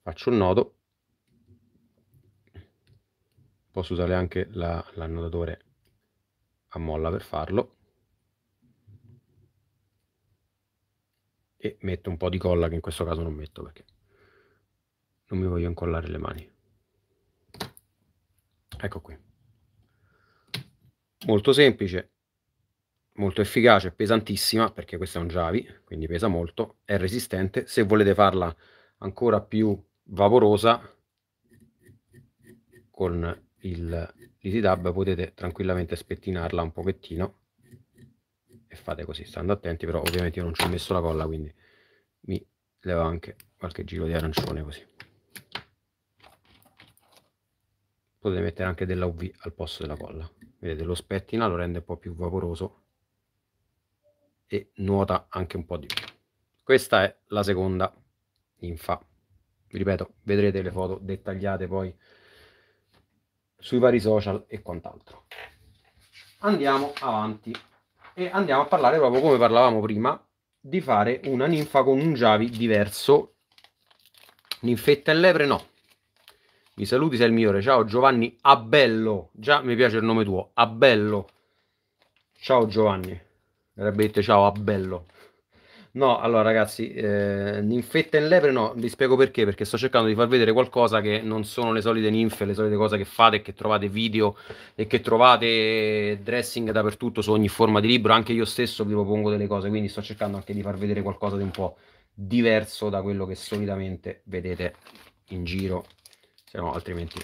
faccio un nodo, posso usare anche l'annotatore a molla per farlo. E metto un po' di colla che in questo caso non metto perché non mi voglio incollare le mani. Ecco qui. Molto semplice, molto efficace, pesantissima perché questo è un Javi, quindi pesa molto, è resistente. Se volete farla ancora più vaporosa con l'Easy Dub potete tranquillamente spettinarla un pochettino. E fate così, stando attenti, però ovviamente io non ci ho messo la colla, quindi mi levo anche qualche giro di arancione così. Potete mettere anche della U V al posto della colla. Vedete, lo spettina, lo rende un po' più vaporoso e nuota anche un po' di più. Questa è la seconda ninfa. Vi ripeto, vedrete le foto dettagliate poi sui vari social e quant'altro. Andiamo avanti. e andiamo a parlare, proprio come parlavamo prima, di fare una ninfa con un Javi diverso. Ninfetta e lepre no. Mi saluti, sei il migliore. Ciao Giovanni Abello. Già mi piace il nome tuo, Abello. Ciao Giovanni. Veramente ciao Abello. No, allora ragazzi, eh, ninfetta e lepre no, vi spiego perché, perché sto cercando di far vedere qualcosa che non sono le solite ninfe, le solite cose che fate, che trovate video e che trovate dressing dappertutto su ogni forma di libro, anche io stesso vi propongo delle cose, quindi sto cercando anche di far vedere qualcosa di un po' diverso da quello che solitamente vedete in giro, se no altrimenti...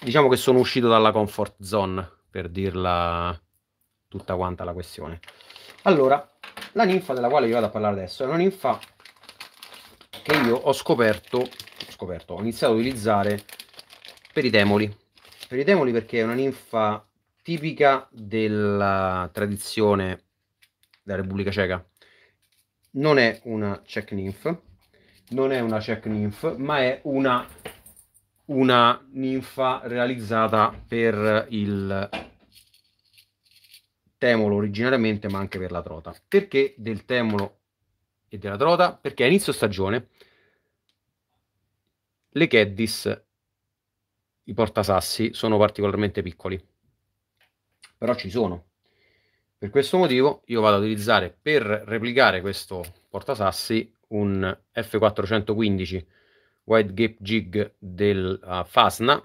Diciamo che sono uscito dalla comfort zone, per dirla tutta quanta la questione. Allora... La ninfa della quale vi vado a parlare adesso è una ninfa che io ho scoperto, ho scoperto, ho iniziato a utilizzare per i temoli. Per i temoli perché è una ninfa tipica della tradizione della Repubblica Ceca. Non è una Czech nymph, non è una Czech nymph, ma è una, una ninfa realizzata per il... temolo originariamente, ma anche per la trota. Perché del temolo e della trota? Perché a inizio stagione le Keddis, i portasassi, sono particolarmente piccoli, però ci sono. Per questo motivo io vado ad utilizzare, per replicare questo portasassi, un F quattrocentoquindici Wide Gap Jig della Fasna,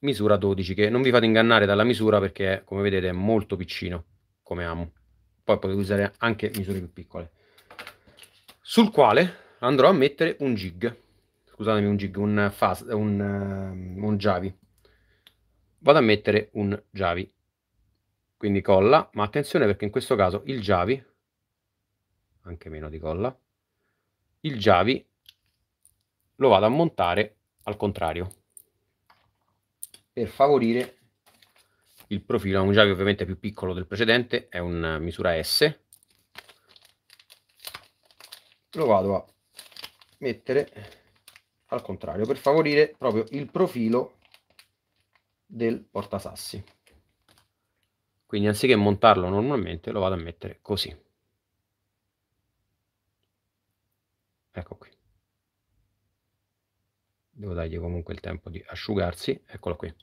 misura dodici, che non vi fate ingannare dalla misura perché, come vedete, è molto piccino. Come amo, poi potete usare anche misure più piccole, sul quale andrò a mettere un jig, scusatemi un jig, un, fast, un, un Javi, vado a mettere un Javi, quindi colla, ma attenzione perché in questo caso il Javi, anche meno di colla, il Javi lo vado a montare al contrario, per favorire il profilo. È un Javi ovviamente più piccolo del precedente, è una misura S, lo vado a mettere al contrario per favorire proprio il profilo del portasassi, quindi anziché montarlo normalmente lo vado a mettere così, ecco qui, devo dargli comunque il tempo di asciugarsi, eccolo qui,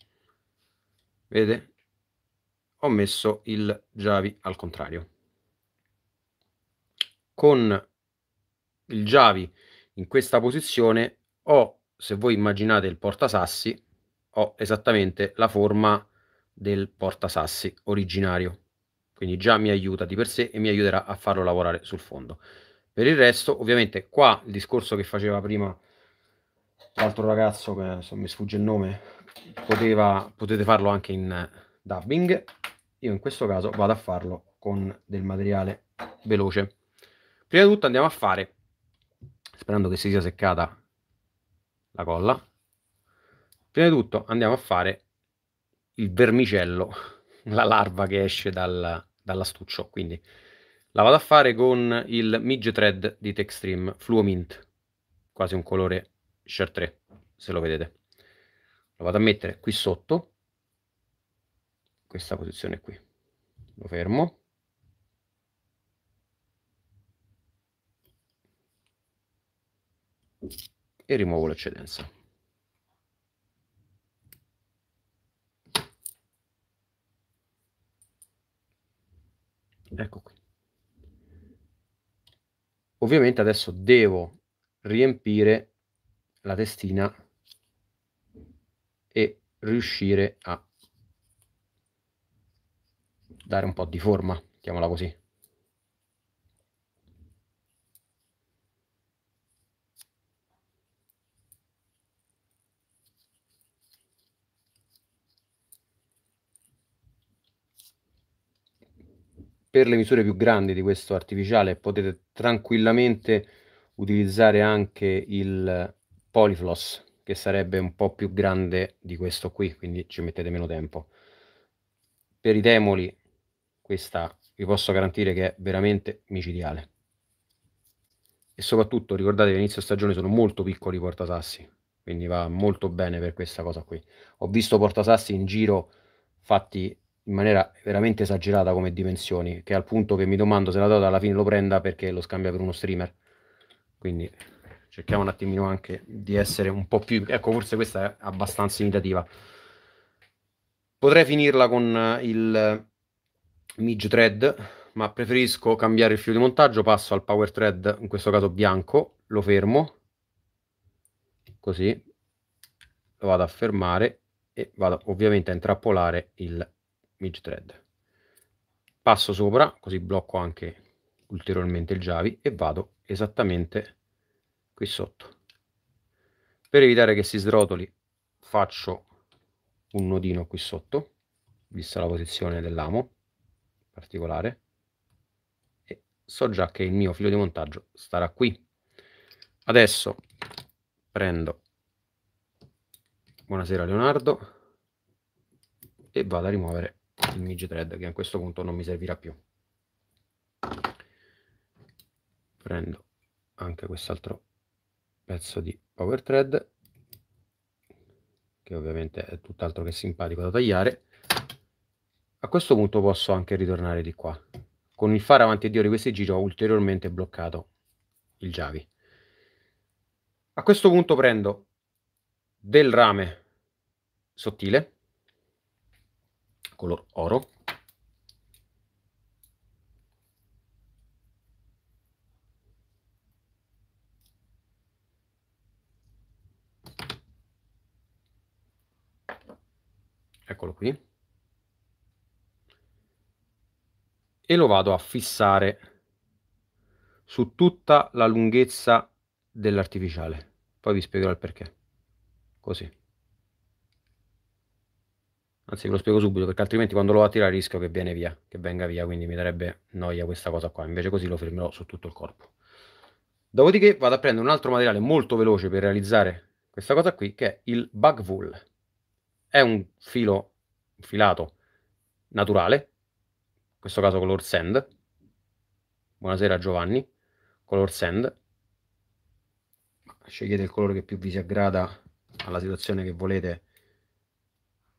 vedete? Ho messo il Javi al contrario. Con il Javi in questa posizione ho, se voi immaginate il portasassi, ho esattamente la forma del portasassi originario, quindi già mi aiuta di per sé e mi aiuterà a farlo lavorare sul fondo. Per il resto, ovviamente, qua il discorso che faceva prima l'altro ragazzo, che insomma, mi sfugge il nome, poteva, potete farlo anche in dubbing. Io in questo caso vado a farlo con del materiale veloce. Prima di tutto andiamo a fare, sperando che si sia seccata la colla, prima di tutto andiamo a fare il vermicello, la larva che esce dal, dall'astuccio. Quindi la vado a fare con il Midge Thread di Textreme, Fluo Mint, quasi un colore chartreux, se lo vedete. Lo vado a mettere qui sotto, questa posizione qui, lo fermo, e rimuovo l'eccedenza. Ecco qui. Ovviamente adesso devo riempire la testina e riuscire a dare un po' di forma, chiamola così. Per le misure più grandi di questo artificiale potete tranquillamente utilizzare anche il Polyfloss, che sarebbe un po' più grande di questo qui, quindi ci mettete meno tempo. Per i temoli questa vi posso garantire che è veramente micidiale. E soprattutto ricordatevi, all'inizio stagione sono molto piccoli i portasassi, quindi va molto bene per questa cosa qui. Ho visto portasassi in giro fatti in maniera veramente esagerata come dimensioni, che al punto che mi domando se la Dota alla fine lo prenda perché lo scambia per uno streamer. Quindi cerchiamo un attimino anche di essere un po' più, ecco, forse questa è abbastanza imitativa. Potrei finirla con il Midge Thread, ma preferisco cambiare il filo di montaggio, passo al Power Thread, in questo caso bianco, lo fermo così, lo vado a fermare e vado ovviamente a intrappolare il Midge Thread, passo sopra così blocco anche ulteriormente il Javi e vado esattamente qui sotto. Per evitare che si srotoli faccio un nodino qui sotto, vista la posizione dell'amo particolare, e so già che il mio filo di montaggio starà qui. Adesso prendo buonasera Leonardo e vado a rimuovere il Midge Thread, che a questo punto non mi servirà più. Prendo anche quest'altro pezzo di Power Thread, che ovviamente è tutt'altro che simpatico da tagliare. A questo punto posso anche ritornare di qua. Con il fare avanti e dietro di questi giri ho ulteriormente bloccato il Javi. A questo punto prendo del rame sottile color oro, eccolo qui, e lo vado a fissare su tutta la lunghezza dell'artificiale, poi vi spiegherò il perché. Così, anzi ve lo spiego subito, perché altrimenti quando lo va a tirare rischio che viene via, che venga via, quindi mi darebbe noia questa cosa qua. Invece così lo fermerò su tutto il corpo. Dopodiché vado a prendere un altro materiale molto veloce per realizzare questa cosa qui, che è il Bug Wool. È un filo un filato naturale, in questo caso color sand. Buonasera Giovanni, color sand. Scegliete il colore che più vi si aggrada alla situazione che volete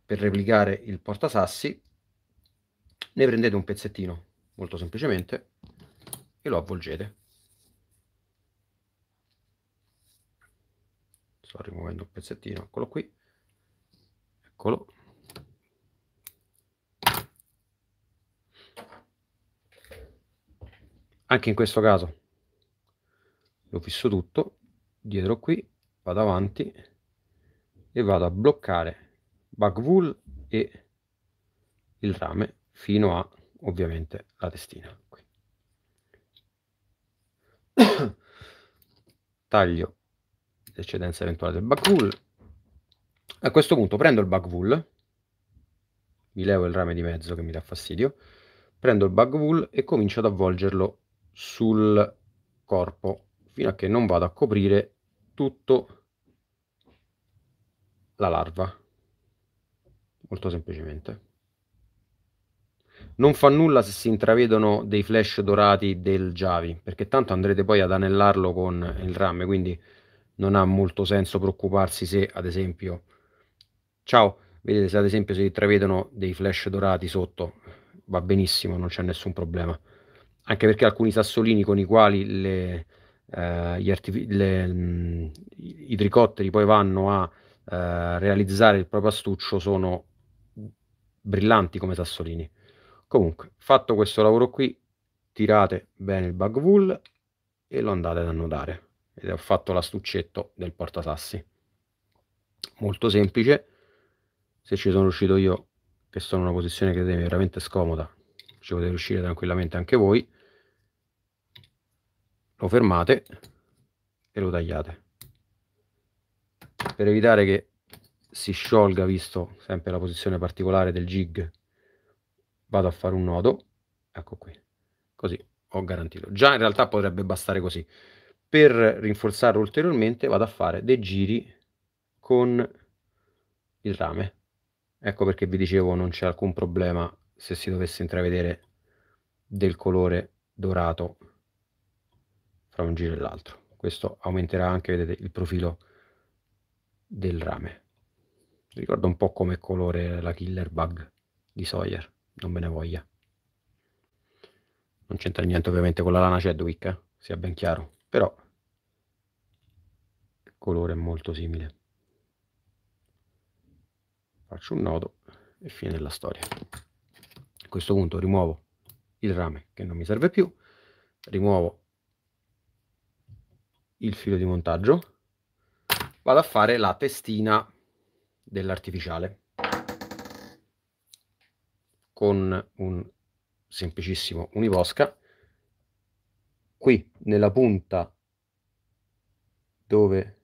per replicare il portasassi, ne prendete un pezzettino molto semplicemente e lo avvolgete. Sto rimuovendo un pezzettino, eccolo qui, eccolo, anche in questo caso lo fisso tutto dietro qui, vado avanti e vado a bloccare Bug Wool e il rame fino a ovviamente la testina qui. Taglio l'eccedenza eventuale del Bug Wool. A questo punto prendo il Bug Wool, mi levo il rame di mezzo che mi dà fastidio, prendo il Bug Wool e comincio ad avvolgerlo sul corpo fino a che non vado a coprire tutto la larva, molto semplicemente. Non fa nulla se si intravedono dei flash dorati del Javi, perché tanto andrete poi ad anellarlo con il rame, quindi non ha molto senso preoccuparsi se ad esempio ciao vedete se ad esempio si intravedono dei flash dorati sotto, va benissimo, non c'è nessun problema, anche perché alcuni sassolini con i quali le, eh, gli le, mh, i tricotteri poi vanno a Uh, realizzare il proprio astuccio sono brillanti come sassolini. Comunque, fatto questo lavoro qui, tirate bene il Bug Wool e lo andate ad annodare, ed ho fatto l'astuccetto del portasassi, molto semplice. Se ci sono riuscito io, che sono in una posizione che credetemi veramente scomoda, ci potete riuscire tranquillamente anche voi. Lo fermate e lo tagliate per evitare che si sciolga, visto sempre la posizione particolare del jig. Vado a fare un nodo, ecco qui, così ho garantito. Già in realtà potrebbe bastare così. Per rinforzare ulteriormente vado a fare dei giri con il rame, ecco perché vi dicevo non c'è alcun problema se si dovesse intravedere del colore dorato fra un giro e l'altro. Questo aumenterà anche, vedete, il profilo del rame. Ricorda un po' come colore la Killer Bug di Sawyer. non me ne voglia. Non c'entra niente ovviamente con la lana Chadwick, eh? Sia ben chiaro, però il colore è molto simile. Faccio un nodo e fine della storia. A questo punto rimuovo il rame che non mi serve più, rimuovo il filo di montaggio, vado a fare la testina dell'artificiale con un semplicissimo Uniposca. Qui nella punta dove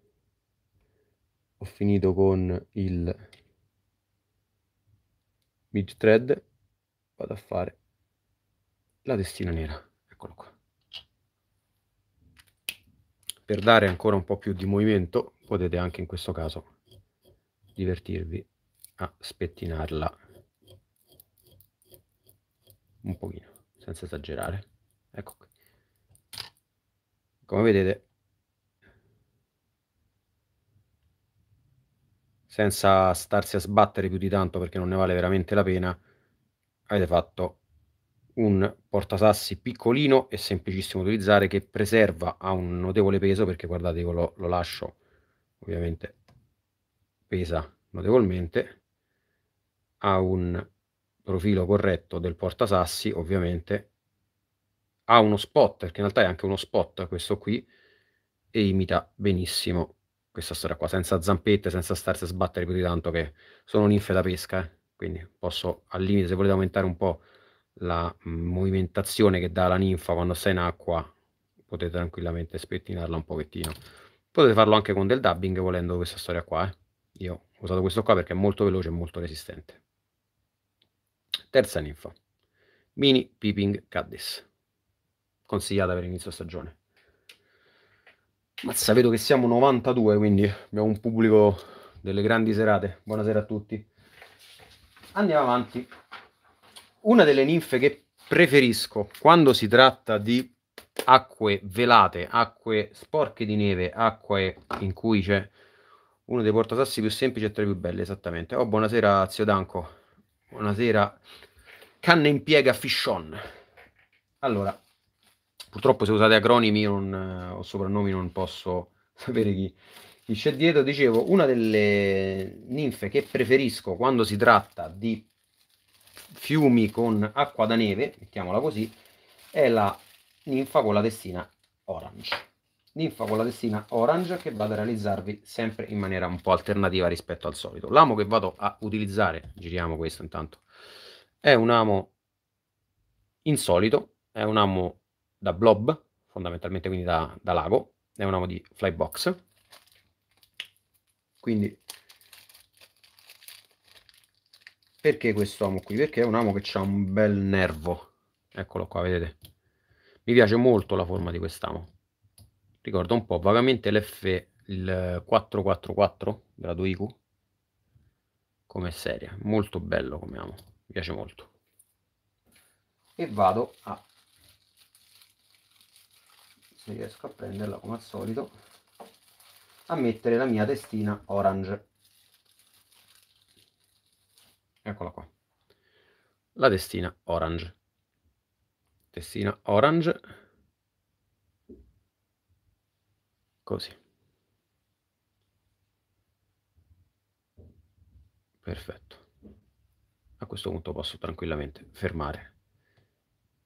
ho finito con il Midge Thread vado a fare la testina nera, eccolo qua, per dare ancora un po' più di movimento. Potete anche in questo caso divertirvi a spettinarla un pochino, senza esagerare. Ecco qui. Come vedete, senza starsi a sbattere più di tanto perché non ne vale veramente la pena, avete fatto un portasassi piccolino e semplicissimo da utilizzare che preserva, ha un notevole peso perché guardate io lo, lo lascio, ovviamente pesa notevolmente, ha un profilo corretto del portasassi, ovviamente ha uno spot perché in realtà è anche uno spot questo qui e imita benissimo questa storia qua, senza zampette, senza starsi a sbattere più di tanto che sono ninfe da pesca, eh? Quindi posso al limite se volete aumentare un po' la movimentazione che dà la ninfa quando sta in acqua potete tranquillamente spettinarla un pochettino. Potete farlo anche con del dubbing volendo questa storia qua, eh. Io ho usato questo qua perché è molto veloce e molto resistente. Terza ninfa, Mini Peeping Caddis, consigliata per inizio stagione. Mazza, vedo che siamo novantadue, quindi abbiamo un pubblico delle grandi serate. Buonasera a tutti. Andiamo avanti. Una delle ninfe che preferisco quando si tratta di acque velate, acque sporche di neve, acque in cui c'è uno dei portasassi più semplici e tra i più belli, esattamente. Oh, buonasera zio Danco, buonasera canna in piega Fishon. Allora, purtroppo se usate acronimi non, o soprannomi non posso sapere chi, chi c'è dietro. Dicevo, una delle ninfe che preferisco quando si tratta di fiumi con acqua da neve, mettiamola così, è la ninfa con la testina orange. Ninfa con la testina orange che vado a realizzarvi sempre in maniera un po' alternativa rispetto al solito. L'amo che vado a utilizzare, giriamo questo intanto, è un amo insolito, è un amo da blob, fondamentalmente quindi da, da lago, è un amo di FlyBox. Quindi perché questo amo qui? Perché è un amo che ha un bel nervo, eccolo qua, vedete? Mi piace molto la forma di quest'amo, ricorda un po' vagamente l'F, il quattro quattro quattro grado I Q, come serie, molto bello come amo, mi piace molto. E vado a, se riesco a prenderla come al solito, a mettere la mia testina orange. Eccola qua, la testina orange. Testina orange, così, perfetto. A questo punto posso tranquillamente fermare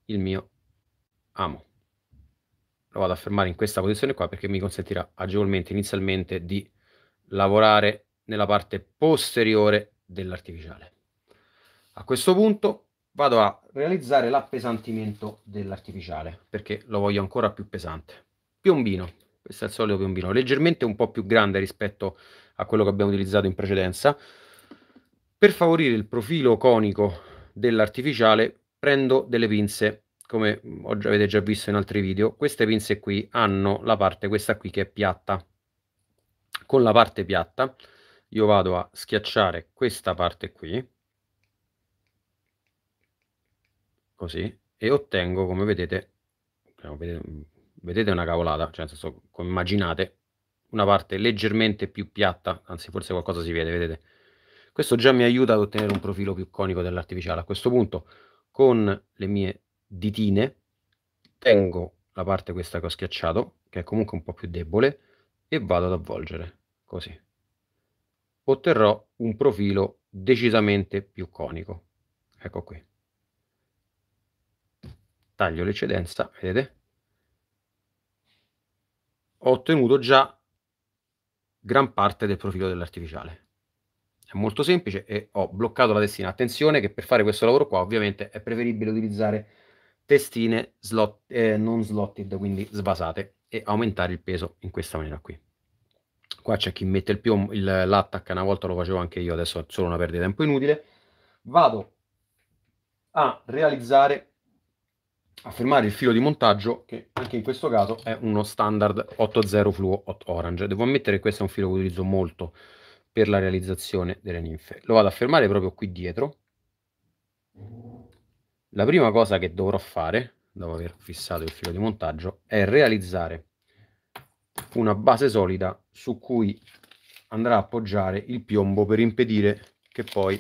il mio amo, lo vado a fermare in questa posizione qua perché mi consentirà agevolmente inizialmente di lavorare nella parte posteriore dell'artificiale. A questo punto vado a realizzare l'appesantimento dell'artificiale perché lo voglio ancora più pesante. Piombino, questo è il solito piombino, leggermente un po' più grande rispetto a quello che abbiamo utilizzato in precedenza. Per favorire il profilo conico dell'artificiale prendo delle pinze, come avete già visto in altri video. Queste pinze qui hanno la parte, questa qui, che è piatta. Con la parte piatta io vado a schiacciare questa parte qui, così, e ottengo, come vedete, vedete una cavolata, cioè nel senso, come immaginate, una parte leggermente più piatta, anzi forse qualcosa si vede, vedete? Questo già mi aiuta ad ottenere un profilo più conico dell'artificiale. A questo punto, con le mie ditine, tengo la parte questa che ho schiacciato, che è comunque un po' più debole, e vado ad avvolgere, così. Otterrò un profilo decisamente più conico. Ecco qui. Taglio l'eccedenza, vedete? Ho ottenuto già gran parte del profilo dell'artificiale. È molto semplice e ho bloccato la testina. Attenzione che per fare questo lavoro qua ovviamente è preferibile utilizzare testine slot, eh, non slotted, quindi svasate, e aumentare il peso in questa maniera qui. Qua c'è chi mette il piombo, l'attacca, una volta lo facevo anche io, adesso è solo una perdita di tempo inutile. Vado a realizzare, a fermare il filo di montaggio, che anche in questo caso è uno standard otto zero fluo otto orange. Devo ammettere che questo è un filo che utilizzo molto per la realizzazione delle ninfe. Lo vado a fermare proprio qui dietro. La prima cosa che dovrò fare, dopo aver fissato il filo di montaggio, è realizzare una base solida su cui andrà a appoggiare il piombo per impedire che poi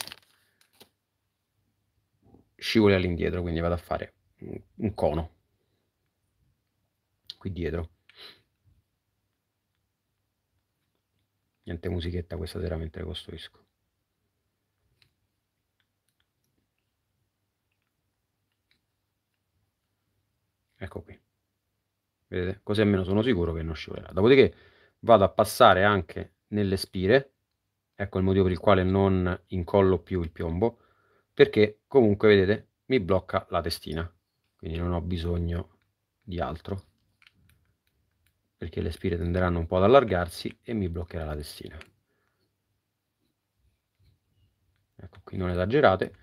scivoli all'indietro. Quindi vado a fare un cono qui dietro. Niente musichetta questa sera mentre costruisco. Ecco qui, vedete? Così almeno sono sicuro che non scivolerà. Dopodiché vado a passare anche nelle spire. Ecco il motivo per il quale non incollo più il piombo, perché comunque, vedete, mi blocca la testina, quindi non ho bisogno di altro, perché le spire tenderanno un po' ad allargarsi e mi bloccherà la testina. Ecco qui, non esagerate.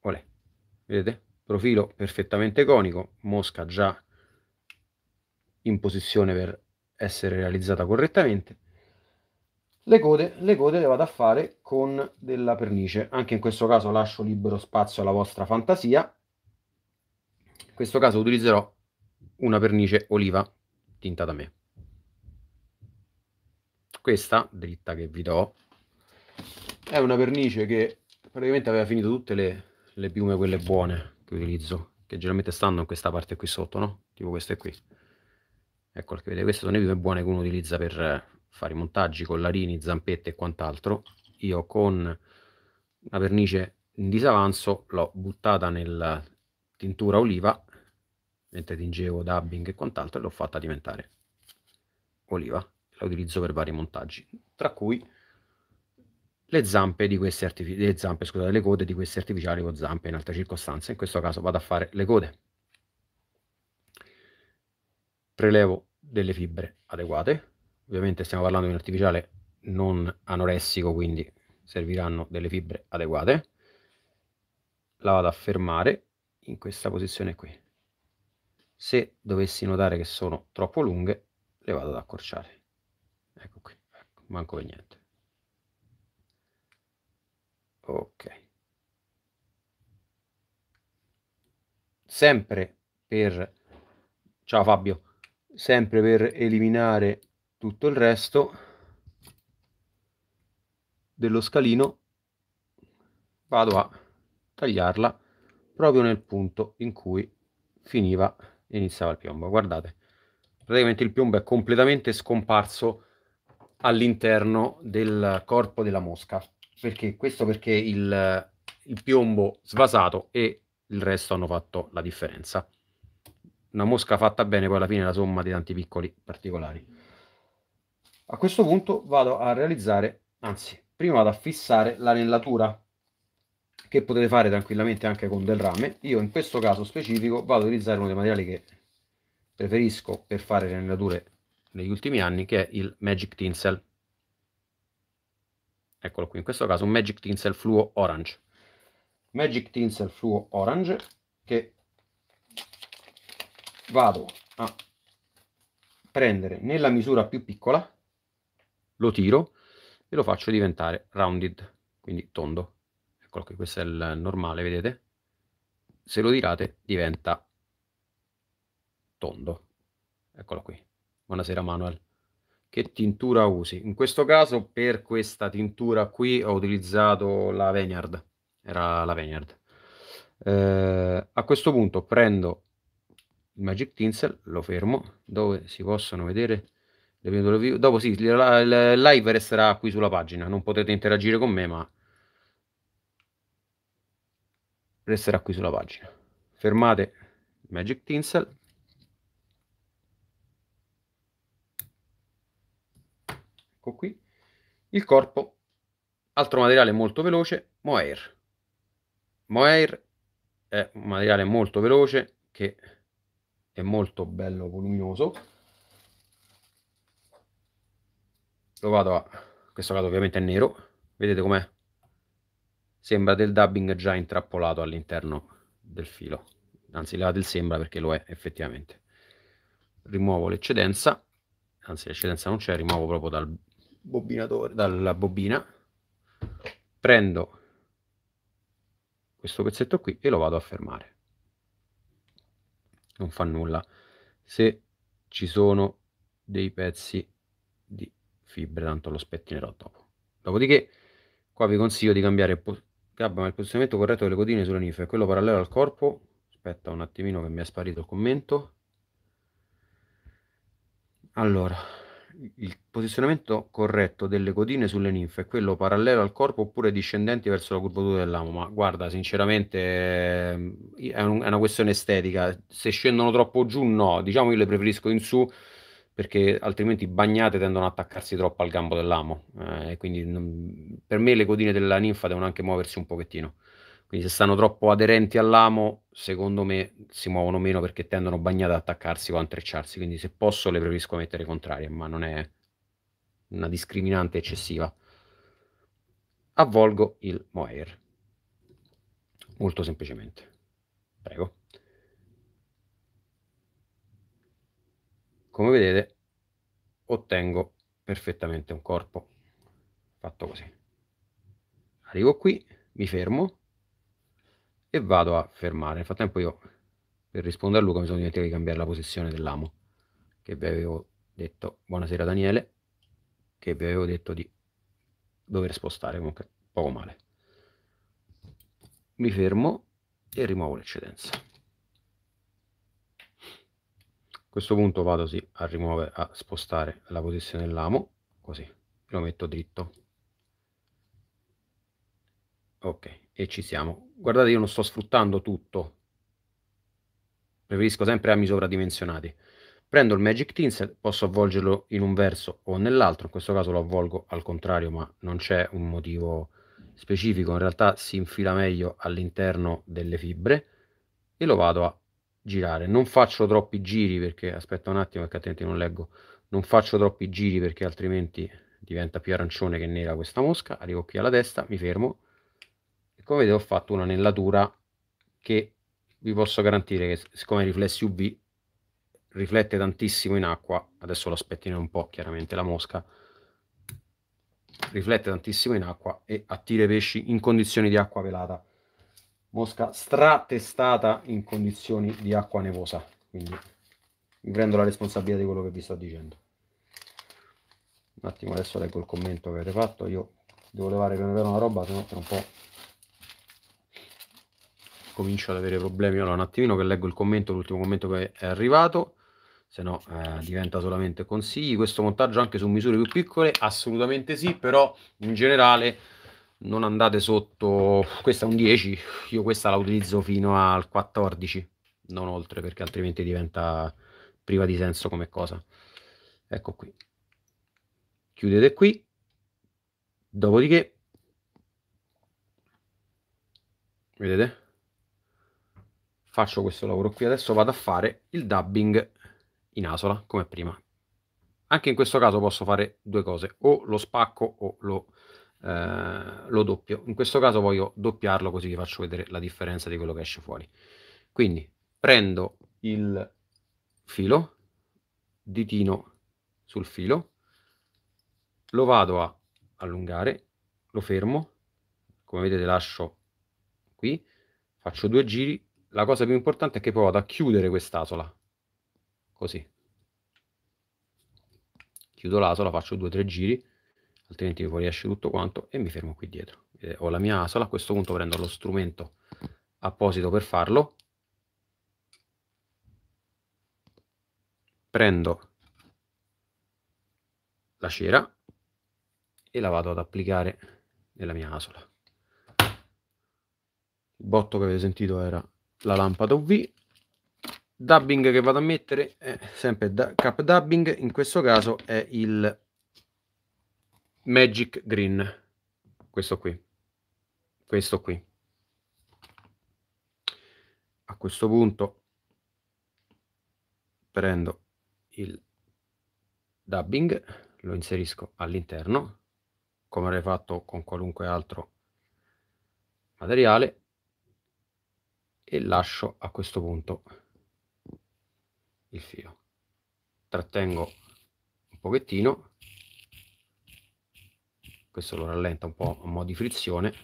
Olè, vedete? Profilo perfettamente conico, mosca già in posizione per essere realizzata correttamente. Le code, le code le vado a fare con della pernice. Anche in questo caso lascio libero spazio alla vostra fantasia. In questo caso utilizzerò una pernice oliva tinta da me. Questa dritta che vi do è una pernice che praticamente aveva finito tutte le, le piume quelle buone che utilizzo, che generalmente stanno in questa parte qui sotto, no? Tipo queste qui. Eccola, che vedete, queste sono le piume buone che uno utilizza per fare i montaggi, collarini, zampette e quant'altro. Io con una vernice in disavanzo l'ho buttata nella tintura oliva mentre tingevo dubbing e quant'altro e l'ho fatta diventare oliva. La utilizzo per vari montaggi, tra cui le zampe di questi artificiali, le zampe, scusate, le code di questi artificiali o zampe in altre circostanze. In questo caso vado a fare le code. Prelevo delle fibre adeguate. Ovviamente stiamo parlando di un artificiale non anoressico, quindi serviranno delle fibre adeguate. La vado a fermare in questa posizione qui. Se dovessi notare che sono troppo lunghe, le vado ad accorciare. Ecco qui, ecco, manco per niente. Ok. Sempre per... Ciao Fabio. Sempre per eliminare tutto il resto dello scalino vado a tagliarla proprio nel punto in cui finiva e iniziava il piombo. Guardate, praticamente il piombo è completamente scomparso all'interno del corpo della mosca. Perché questo? Perché il, il piombo svasato e il resto hanno fatto la differenza. Una mosca fatta bene poi alla fine è la somma di tanti piccoli particolari. A questo punto vado a realizzare, anzi, prima vado a fissare l'anellatura, che potete fare tranquillamente anche con del rame. Io in questo caso specifico vado a utilizzare uno dei materiali che preferisco per fare le anellature negli ultimi anni, che è il Magic Tinsel. Eccolo qui, in questo caso un Magic Tinsel Fluo Orange. Magic Tinsel Fluo Orange, che vado a prendere nella misura più piccola, lo tiro e lo faccio diventare rounded, quindi tondo. Eccolo qui, questo è il normale, vedete? Se lo tirate diventa tondo. Eccolo qui. Buonasera Manuel. che tintura usi. In questo caso per questa tintura qui ho utilizzato la Veniard, era la Veniard. Eh, a questo punto prendo il Magic Tinsel, lo fermo, dove si possono vedere le pentole view. Dopo sì, il live resterà qui sulla pagina, non potete interagire con me, ma resterà qui sulla pagina. Fermate il Magic Tinsel. Ecco qui il corpo. Altro materiale molto veloce, Mohair. Mohair è un materiale molto veloce che è molto bello voluminoso. Lo vado a, in questo caso ovviamente è nero, vedete com'è? Sembra del dubbing già intrappolato all'interno del filo, anzi là del sembra, perché lo è effettivamente. Rimuovo l'eccedenza, anzi l'eccedenza non c'è, rimuovo proprio dal bobbinatore, dalla bobina. Prendo questo pezzetto qui e lo vado a fermare. Non fa nulla se ci sono dei pezzi di fibre, tanto lo spettinerò dopo. Dopodiché qua vi consiglio di cambiare gabba, ma il posizionamento corretto delle codine sulla ninfa è quello parallelo al corpo. Aspetta un attimino che mi è sparito il commento. Allora, il posizionamento corretto delle codine sulle ninfe è quello parallelo al corpo oppure discendenti verso la curvatura dell'amo, ma guarda, sinceramente è, un, è una questione estetica. Se scendono troppo giù no, diciamo io le preferisco in su, perché altrimenti bagnate tendono ad attaccarsi troppo al gambo dell'amo, eh, e quindi non, per me le codine della ninfa devono anche muoversi un pochettino, quindi se stanno troppo aderenti all'amo secondo me si muovono meno, perché tendono bagnate ad attaccarsi o a intrecciarsi, quindi se posso le preferisco mettere contrarie, ma non è una discriminante eccessiva. Avvolgo il mohair molto semplicemente, prego. Come vedete ottengo perfettamente un corpo fatto così. Arrivo qui, mi fermo e vado a fermare. Nel frattempo io, per rispondere a Luca, mi sono dimenticato di cambiare la posizione dell'amo, che vi avevo detto, buonasera Daniele, che vi avevo detto di dover spostare, comunque poco male. Mi fermo e rimuovo l'eccedenza. A questo punto vado sì, a rimuovere, a spostare la posizione dell'amo, così, lo metto dritto. Ok, e ci siamo. Guardate, io non sto sfruttando tutto, preferisco sempre ami sovradimensionati. Prendo il Magic Tinsel, posso avvolgerlo in un verso o nell'altro, in questo caso lo avvolgo al contrario, ma non c'è un motivo specifico, in realtà si infila meglio all'interno delle fibre, e lo vado a girare. Non faccio troppi giri perché, aspetta un attimo perché attenti non leggo, non faccio troppi giri perché altrimenti diventa più arancione che nera questa mosca. Arrivo qui alla testa, mi fermo e come vedete ho fatto una un'annellatura che vi posso garantire che, siccome i riflessi U V riflette tantissimo in acqua, adesso lo spettino un po', chiaramente la mosca riflette tantissimo in acqua e attira pesci in condizioni di acqua pelata. Mosca stratestata in condizioni di acqua nevosa, quindi mi prendo la responsabilità di quello che vi sto dicendo. Un attimo, adesso leggo il commento che avete fatto. Io devo levare piano piano una roba, se no tra un po' comincio ad avere problemi. Allora un attimino che leggo il commento, l'ultimo commento che è arrivato, se no eh, diventa solamente consigli. Questo montaggio anche su misure più piccole? Assolutamente sì, però in generale non andate sotto, questa è un dieci, io questa la utilizzo fino al quattordici, non oltre, perché altrimenti diventa priva di senso come cosa. Ecco qui, chiudete qui, dopodiché vedete faccio questo lavoro qui. Adesso vado a fare il dubbing in asola come prima. Anche in questo caso posso fare due cose, o lo spacco o lo Eh, lo doppio. In questo caso voglio doppiarlo così vi faccio vedere la differenza di quello che esce fuori. Quindi prendo il filo, ditino sul filo, lo vado a allungare, lo fermo, come vedete lascio qui, faccio due giri. La cosa più importante è che poi vado a chiudere quest'asola così, chiudo l'asola, faccio due o tre giri, altrimenti mi fuoriesce tutto quanto e mi fermo qui dietro. Eh, ho la mia asola, a questo punto prendo lo strumento apposito per farlo, prendo la cera e la vado ad applicare nella mia asola. Il botto che avete sentito era la lampada U V. Dubbing che vado a mettere è sempre da Cap Dubbing, in questo caso è il Magic Green, questo qui, questo qui. A questo punto prendo il Dubbing, lo inserisco all'interno come avrei fatto con qualunque altro materiale e lascio a questo punto il filo, trattengo un pochettino, questo lo rallenta un po' a mo' di frizione.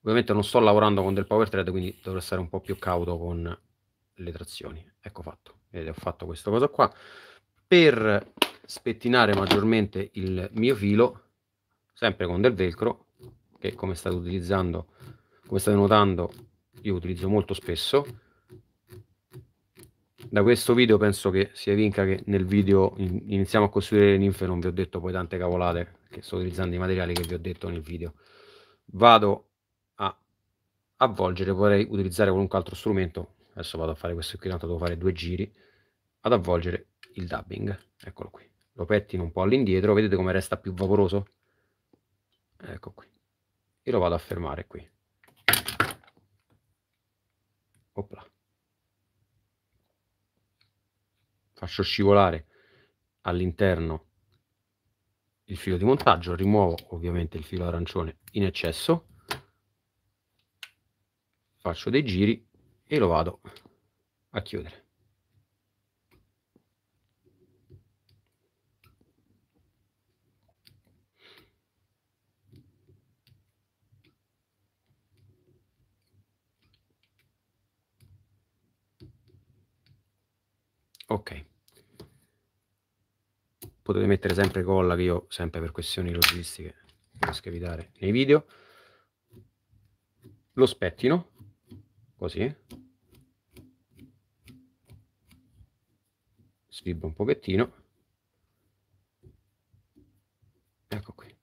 Ovviamente non sto lavorando con del power thread, quindi dovrò stare un po' più cauto con le trazioni. Ecco fatto, vedete, ho fatto questa cosa qua. Per spettinare maggiormente il mio filo, sempre con del velcro, che come state utilizzando, come state notando, io utilizzo molto spesso. Da questo video penso che sia vinca che nel video iniziamo a costruire le ninfe non vi ho detto poi tante cavolate, che sto utilizzando i materiali che vi ho detto nel video. Vado a avvolgere, potrei utilizzare qualunque altro strumento, adesso vado a fare questo qui, tanto devo fare due giri, ad avvolgere il dubbing, eccolo qui, lo pettino un po' all'indietro, vedete come resta più vaporoso? Ecco qui, e lo vado a fermare qui. Opla. Faccio scivolare all'interno il filo di montaggio, rimuovo ovviamente il filo arancione in eccesso, faccio dei giri e lo vado a chiudere. Ok, potete mettere sempre colla, che io sempre per questioni logistiche riesco a evitare nei video. Lo spettino così, svibro un pochettino, ecco qui,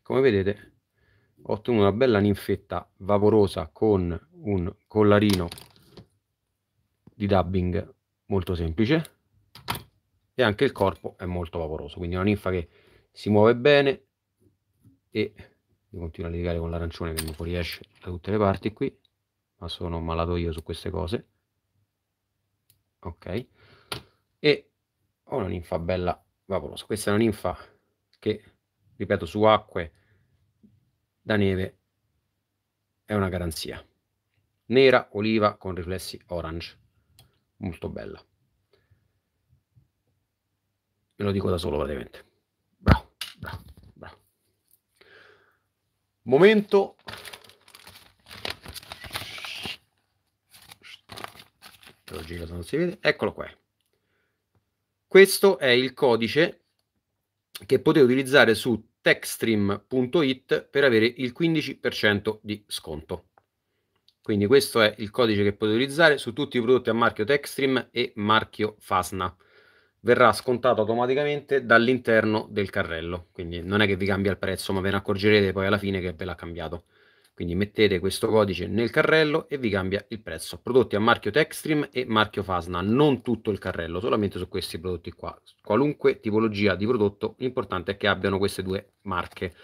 come vedete ho ottenuto una bella ninfetta vaporosa con un collarino di dubbing molto semplice, e anche il corpo è molto vaporoso, quindi è una ninfa che si muove bene. E io continuo a litigare con l'arancione che mi fuoriesce da tutte le parti qui, ma sono malato io su queste cose. Ok, e ho una ninfa bella vaporosa. Questa è una ninfa che, ripeto, su acque da neve è una garanzia, nera oliva con riflessi orange, molto bella, me lo dico da solo praticamente. Bravo, bravo, bravo. Momento lo giro, se non si vede, eccolo qua. Questo è il codice che potete utilizzare su textreme punto it per avere il quindici per cento di sconto. Quindi questo è il codice che potete utilizzare su tutti i prodotti a marchio Textreme e marchio Fasna. Verrà scontato automaticamente dall'interno del carrello. Quindi non è che vi cambia il prezzo, ma ve ne accorgerete poi alla fine che ve l'ha cambiato. Quindi mettete questo codice nel carrello e vi cambia il prezzo. Prodotti a marchio Textreme e marchio Fasna, non tutto il carrello, solamente su questi prodotti qua. Qualunque tipologia di prodotto, l'importante è che abbiano queste due marche.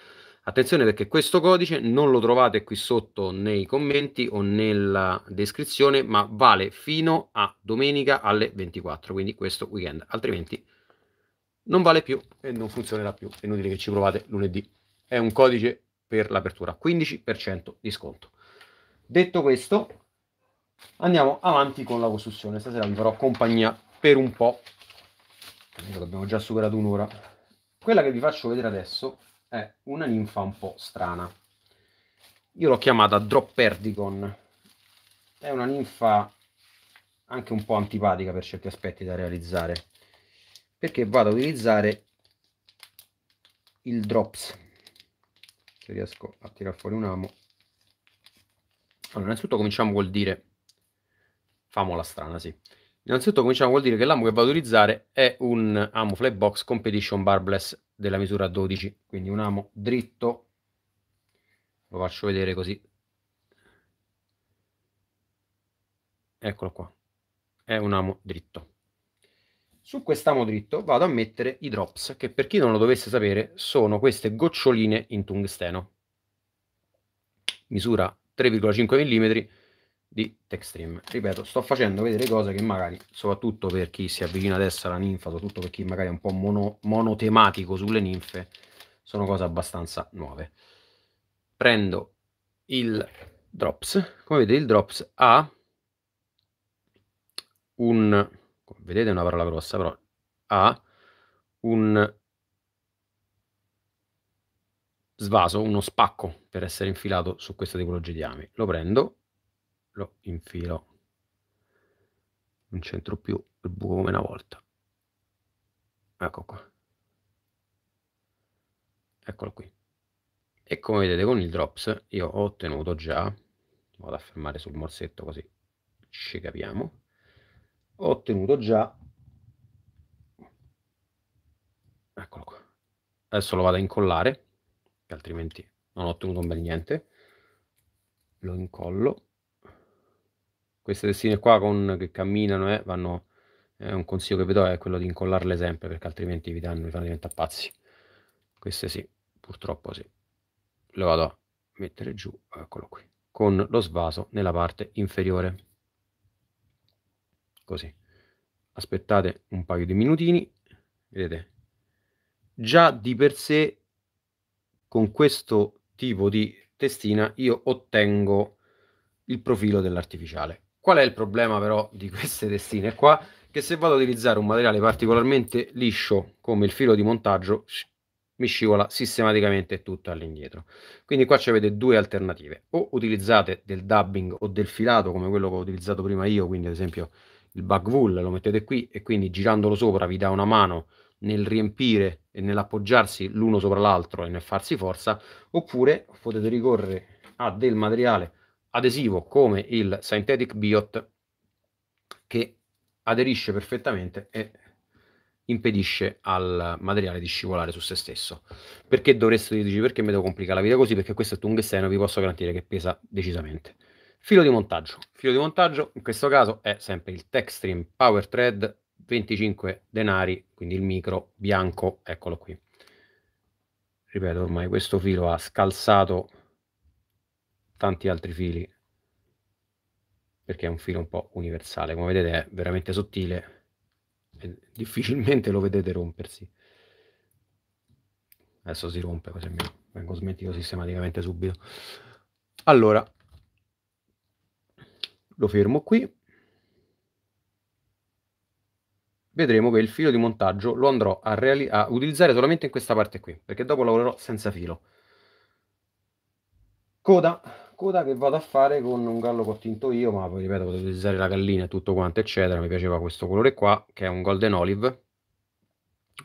Attenzione, perché questo codice non lo trovate qui sotto nei commenti o nella descrizione, ma vale fino a domenica alle ventiquattro, quindi questo weekend, altrimenti non vale più e non funzionerà più, è inutile che ci provate lunedì. È un codice per l'apertura, quindici per cento di sconto. Detto questo, andiamo avanti con la costruzione. Stasera vi farò compagnia per un po', abbiamo già superato un'ora. Quella che vi faccio vedere adesso è una ninfa un po' strana, io l'ho chiamata Drop Perdigon, è una ninfa anche un po' antipatica per certi aspetti da realizzare, perché vado a utilizzare il Drops. Se riesco a tirar fuori un amo. Allora, innanzitutto cominciamo col dire, famola strana, sì. Innanzitutto cominciamo col dire che l'amo che vado a utilizzare è un amo FlyBox Competition Barbless della misura dodici, quindi un amo dritto. Lo faccio vedere così. Eccolo qua. È un amo dritto. Su quest'amo dritto vado a mettere i drops, che per chi non lo dovesse sapere sono queste goccioline in tungsteno. Misura tre virgola cinque millimetri di Textreme. Ripeto, sto facendo vedere cose che magari, soprattutto per chi si avvicina adesso alla ninfa, soprattutto per chi magari è un po' mono, monotematico sulle ninfe, sono cose abbastanza nuove. Prendo il drops. Come vedete il drops ha un... vedete una parola grossa, però ha un svaso, uno spacco per essere infilato su questa tipologia di ami. Lo prendo, lo infilo, non c'entro più il buco come una volta. Ecco qua. Eccolo qui. E come vedete con il drops io ho ottenuto già, vado a fermare sul morsetto così ci capiamo, ho ottenuto già, eccolo qua, adesso lo vado a incollare, che altrimenti non ho ottenuto un bel niente, lo incollo, queste tessine qua con, che camminano, eh, vanno, eh, un consiglio che vi do è quello di incollarle sempre, perché altrimenti vi, danno, vi fanno diventare pazzi, queste sì, purtroppo sì, le vado a mettere giù, eccolo qui, con lo svaso nella parte inferiore. Così. Aspettate un paio di minutini, vedete, già di per sé con questo tipo di testina io ottengo il profilo dell'artificiale. Qual è il problema però di queste testine qua? Che se vado a utilizzare un materiale particolarmente liscio come il filo di montaggio mi scivola sistematicamente tutto all'indietro. Quindi qua ci avete due alternative, o utilizzate del dubbing o del filato come quello che ho utilizzato prima io, quindi ad esempio il Bug Wool lo mettete qui e quindi girandolo sopra vi dà una mano nel riempire e nell'appoggiarsi l'uno sopra l'altro e nel farsi forza, oppure potete ricorrere a del materiale adesivo come il Synthetic Biot che aderisce perfettamente e impedisce al materiale di scivolare su se stesso. Perché dovreste dirci perché mi devo complicare la vita così? Perché questo è tungsteno, vi posso garantire che pesa decisamente. Filo di montaggio. Filo di montaggio in questo caso è sempre il Textreme Power Thread venticinque denari, quindi il micro bianco, eccolo qui. Ripeto, ormai questo filo ha scalzato tanti altri fili perché è un filo un po' universale, come vedete è veramente sottile e difficilmente lo vedete rompersi. Adesso si rompe così almeno vengo smentito sistematicamente subito. Allora lo fermo qui, vedremo che il filo di montaggio lo andrò a, a utilizzare solamente in questa parte qui, perché dopo lavorerò senza filo. Coda, coda che vado a fare con un gallo che ho tinto io, ma poi ripeto potete utilizzare la gallina e tutto quanto eccetera, mi piaceva questo colore qua che è un golden olive,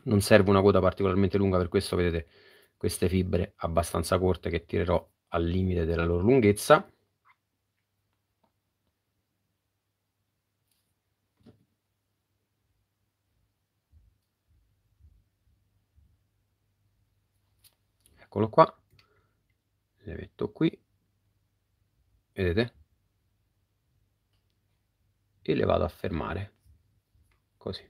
non serve una coda particolarmente lunga per questo, vedete queste fibre abbastanza corte che tirerò al limite della loro lunghezza. Eccolo qua, le metto qui, vedete, e le vado a fermare così.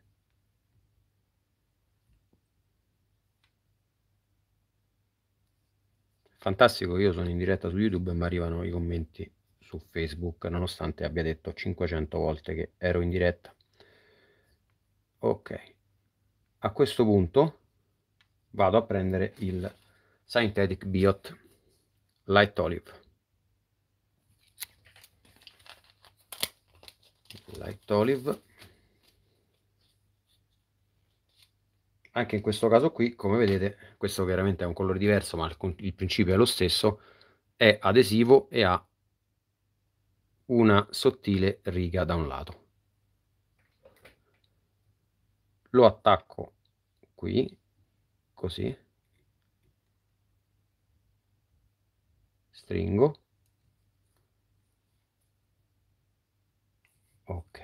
Fantastico, io sono in diretta su YouTube e mi arrivano i commenti su Facebook nonostante abbia detto cinquecento volte che ero in diretta. Ok, a questo punto vado a prendere il Synthetic Biot Light Olive, Light Olive, anche in questo caso qui come vedete questo chiaramente è un colore diverso ma il, il principio è lo stesso, è adesivo e ha una sottile riga da un lato, lo attacco qui, così, stringo, ok,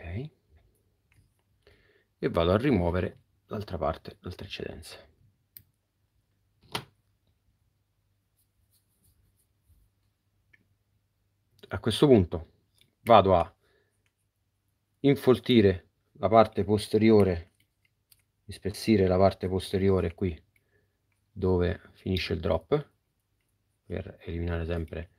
e vado a rimuovere l'altra parte, l'altra eccedenza. A questo punto vado a infoltire la parte posteriore, ispezzire la parte posteriore qui dove finisce il drop, per eliminare sempre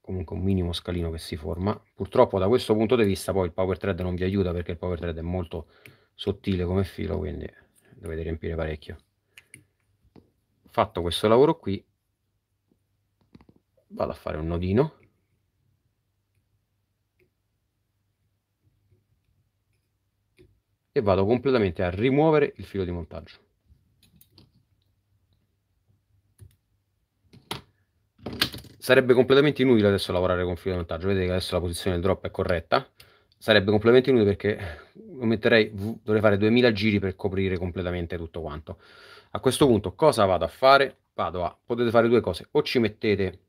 comunque un minimo scalino che si forma. Purtroppo da questo punto di vista poi il power thread non vi aiuta, perché il power thread è molto sottile come filo, quindi dovete riempire parecchio. Fatto questo lavoro qui, vado a fare un nodino, e vado completamente a rimuovere il filo di montaggio. Sarebbe completamente inutile adesso lavorare con filo di montaggio, vedete che adesso la posizione del drop è corretta. Sarebbe completamente inutile perché lo metterei, dovrei fare duemila giri per coprire completamente tutto quanto. A questo punto cosa vado a fare? Vado a, potete fare due cose, o ci mettete...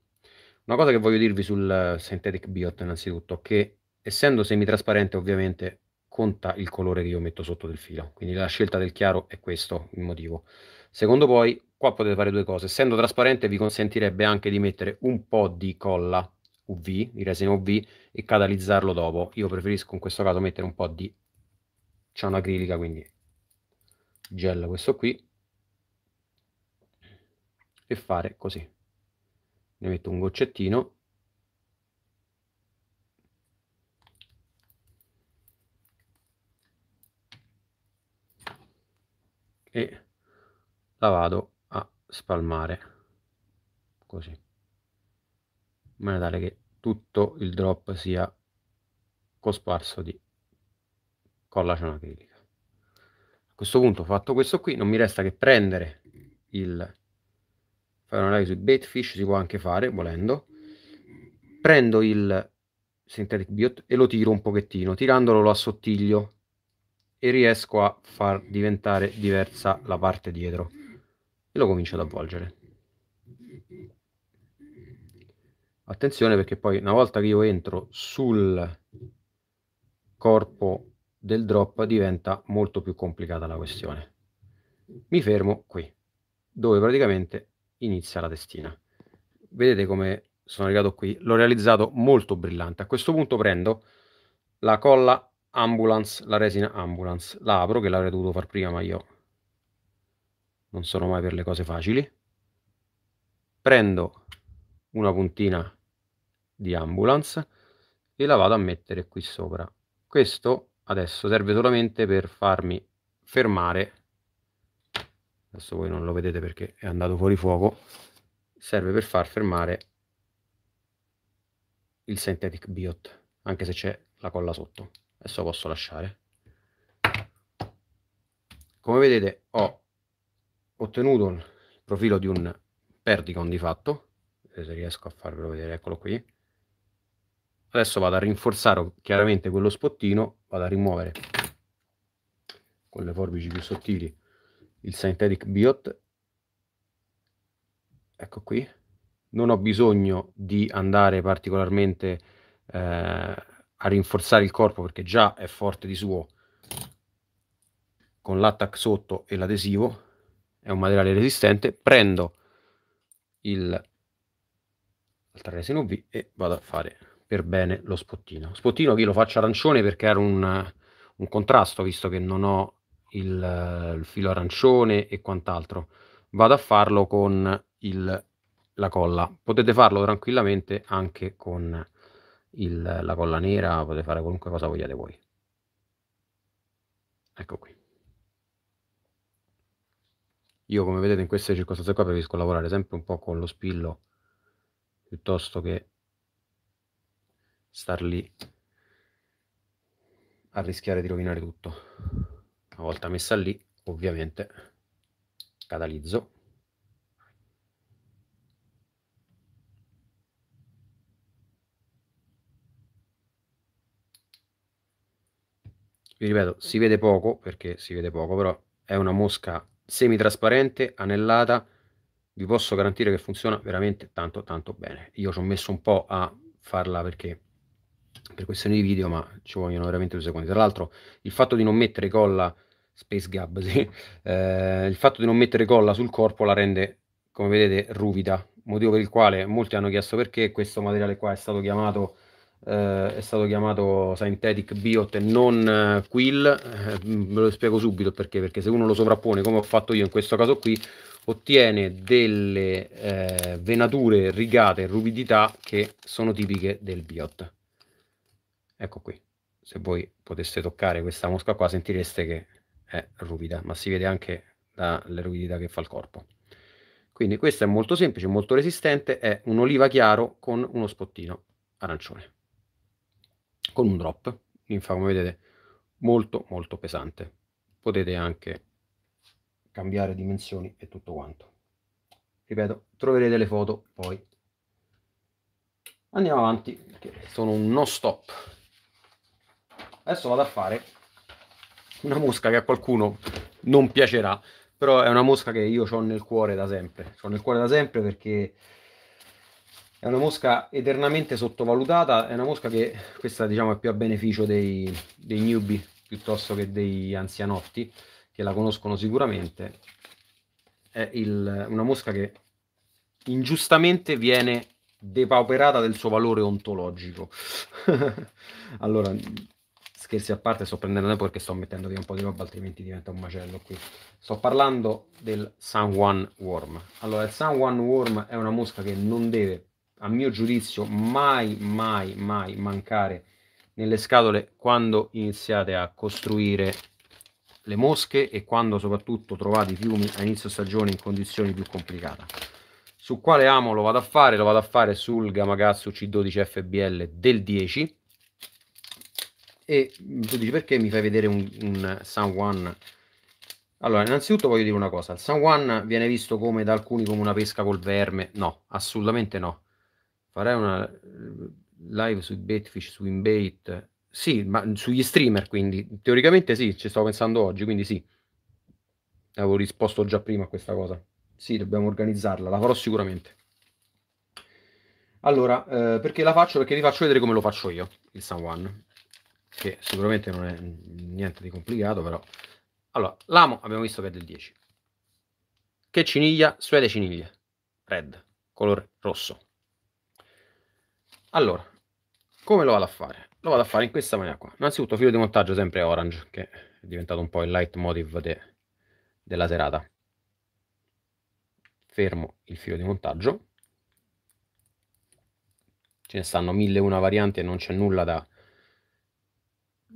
Una cosa che voglio dirvi sul Synthetic Biot innanzitutto, che essendo semitrasparente ovviamente conta il colore che io metto sotto del filo, quindi la scelta del chiaro è questo il motivo. Secondo poi, qua potete fare due cose, essendo trasparente vi consentirebbe anche di mettere un po' di colla U V, di resina U V, e catalizzarlo dopo. Io preferisco in questo caso mettere un po' di ciano acrilica, quindi gel questo qui, e fare così. Ne metto un goccettino e la vado a spalmare così, in maniera tale che tutto il drop sia cosparso di colla cianoacrilica. A questo punto, fatto questo qui, non mi resta che prendere il... fare una live sui bait fish si può anche fare volendo. Prendo il Synthetic Biot e lo tiro un pochettino, tirandolo lo assottiglio e riesco a far diventare diversa la parte dietro e lo comincio ad avvolgere. Attenzione, perché poi una volta che io entro sul corpo del drop diventa molto più complicata la questione. Mi fermo qui, dove praticamente inizia la testina. Vedete come sono arrivato qui, l'ho realizzato molto brillante. A questo punto prendo la colla ambulance, la resina ambulance, la apro, che l'avrei dovuto far prima ma io non sono mai per le cose facili. Prendo una puntina di ambulance e la vado a mettere qui sopra. Questo adesso serve solamente per farmi fermare. Adesso voi non lo vedete perché è andato fuori fuoco, serve per far fermare il Synthetic Biot, anche se c'è la colla sotto. Adesso posso lasciare. Come vedete ho ottenuto il profilo di un perticon di fatto, se riesco a farvelo vedere, eccolo qui. Adesso vado a rinforzare chiaramente quello spottino, vado a rimuovere con le forbici più sottili il Synthetic Biot, ecco qui. Non ho bisogno di andare particolarmente eh, a rinforzare il corpo, perché già è forte di suo con l'attack sotto e l'adesivo, è un materiale resistente. Prendo il altra resina U V e vado a fare per bene lo spottino. Spottino che lo faccio arancione per creare un, un contrasto, visto che non ho Il, il filo arancione e quant'altro. Vado a farlo con il, la colla, potete farlo tranquillamente anche con il, la colla nera, potete fare qualunque cosa vogliate voi. Ecco qui, io come vedete in queste circostanze qua preferisco lavorare sempre un po' con lo spillo piuttosto che star lì a rischiare di rovinare tutto. Una volta messa lì, ovviamente, catalizzo. Vi ripeto, si vede poco, perché si vede poco, però è è una mosca semitrasparente, anellata. Vi posso garantire che funziona veramente tanto tanto bene. Io ci ho messo un po' a farla perché per questioni di video, ma ci vogliono veramente due secondi. Tra l'altro il fatto di non mettere colla Space Gab, sì, eh, il fatto di non mettere colla sul corpo la rende, come vedete, ruvida, motivo per il quale molti hanno chiesto perché questo materiale qua è stato chiamato eh, è stato chiamato Synthetic Biot e non eh, Quill. Eh, ve lo spiego subito perché, perché se uno lo sovrappone, come ho fatto io in questo caso qui, ottiene delle eh, venature rigate e ruvidità che sono tipiche del Biot. Ecco qui, se voi poteste toccare questa mosca qua sentireste che è ruvida, ma si vede anche dalle ruvidità che fa il corpo. Quindi questa è molto semplice, molto resistente, è un oliva chiaro con uno spottino arancione, con un drop, infatti, come vedete, molto molto pesante. Potete anche cambiare dimensioni e tutto quanto. Ripeto, troverete le foto poi. Andiamo avanti, perché sono un no stop. Adesso vado a fare una mosca che a qualcuno non piacerà, però è una mosca che io ho nel cuore da sempre. Ho nel cuore da sempre perché è una mosca eternamente sottovalutata, è una mosca che, questa diciamo è più a beneficio dei, dei newbie piuttosto che dei anzianotti, che la conoscono sicuramente. È il, una mosca che ingiustamente viene depauperata del suo valore ontologico. Allora, scherzi a parte, sto prendendo tempo perché sto mettendo via un po' di roba, altrimenti diventa un macello qui. Sto parlando del San Juan Worm. Allora, il San Juan Worm è una mosca che non deve, a mio giudizio, mai, mai, mai mancare nelle scatole quando iniziate a costruire le mosche e quando soprattutto trovate i fiumi a inizio stagione in condizioni più complicate. Su quale amo lo vado a fare? Lo vado a fare sul Gamakatsu C dodici F B L del dieci. E tu dici, perché mi fai vedere un, un San Juan? Allora, innanzitutto voglio dire una cosa: il San Juan viene visto come da alcuni come una pesca col verme. No, assolutamente no. Farei una live sui baitfish, su inbait, sì, ma sugli streamer, quindi teoricamente sì, ci stavo pensando oggi, quindi sì, avevo risposto già prima a questa cosa. Sì, dobbiamo organizzarla, la farò sicuramente. Allora, eh, perché la faccio? Perché vi faccio vedere come lo faccio io il San Juan, che sicuramente non è niente di complicato, però. Allora, l'amo abbiamo visto che è del dieci. Che ciniglia? Suede ciniglia, red, colore rosso. Allora, come lo vado a fare? Lo vado a fare in questa maniera qua. Innanzitutto filo di montaggio sempre orange, che è diventato un po' il leitmotiv de, della serata. Fermo il filo di montaggio. Ce ne stanno mille e una varianti e non c'è nulla da...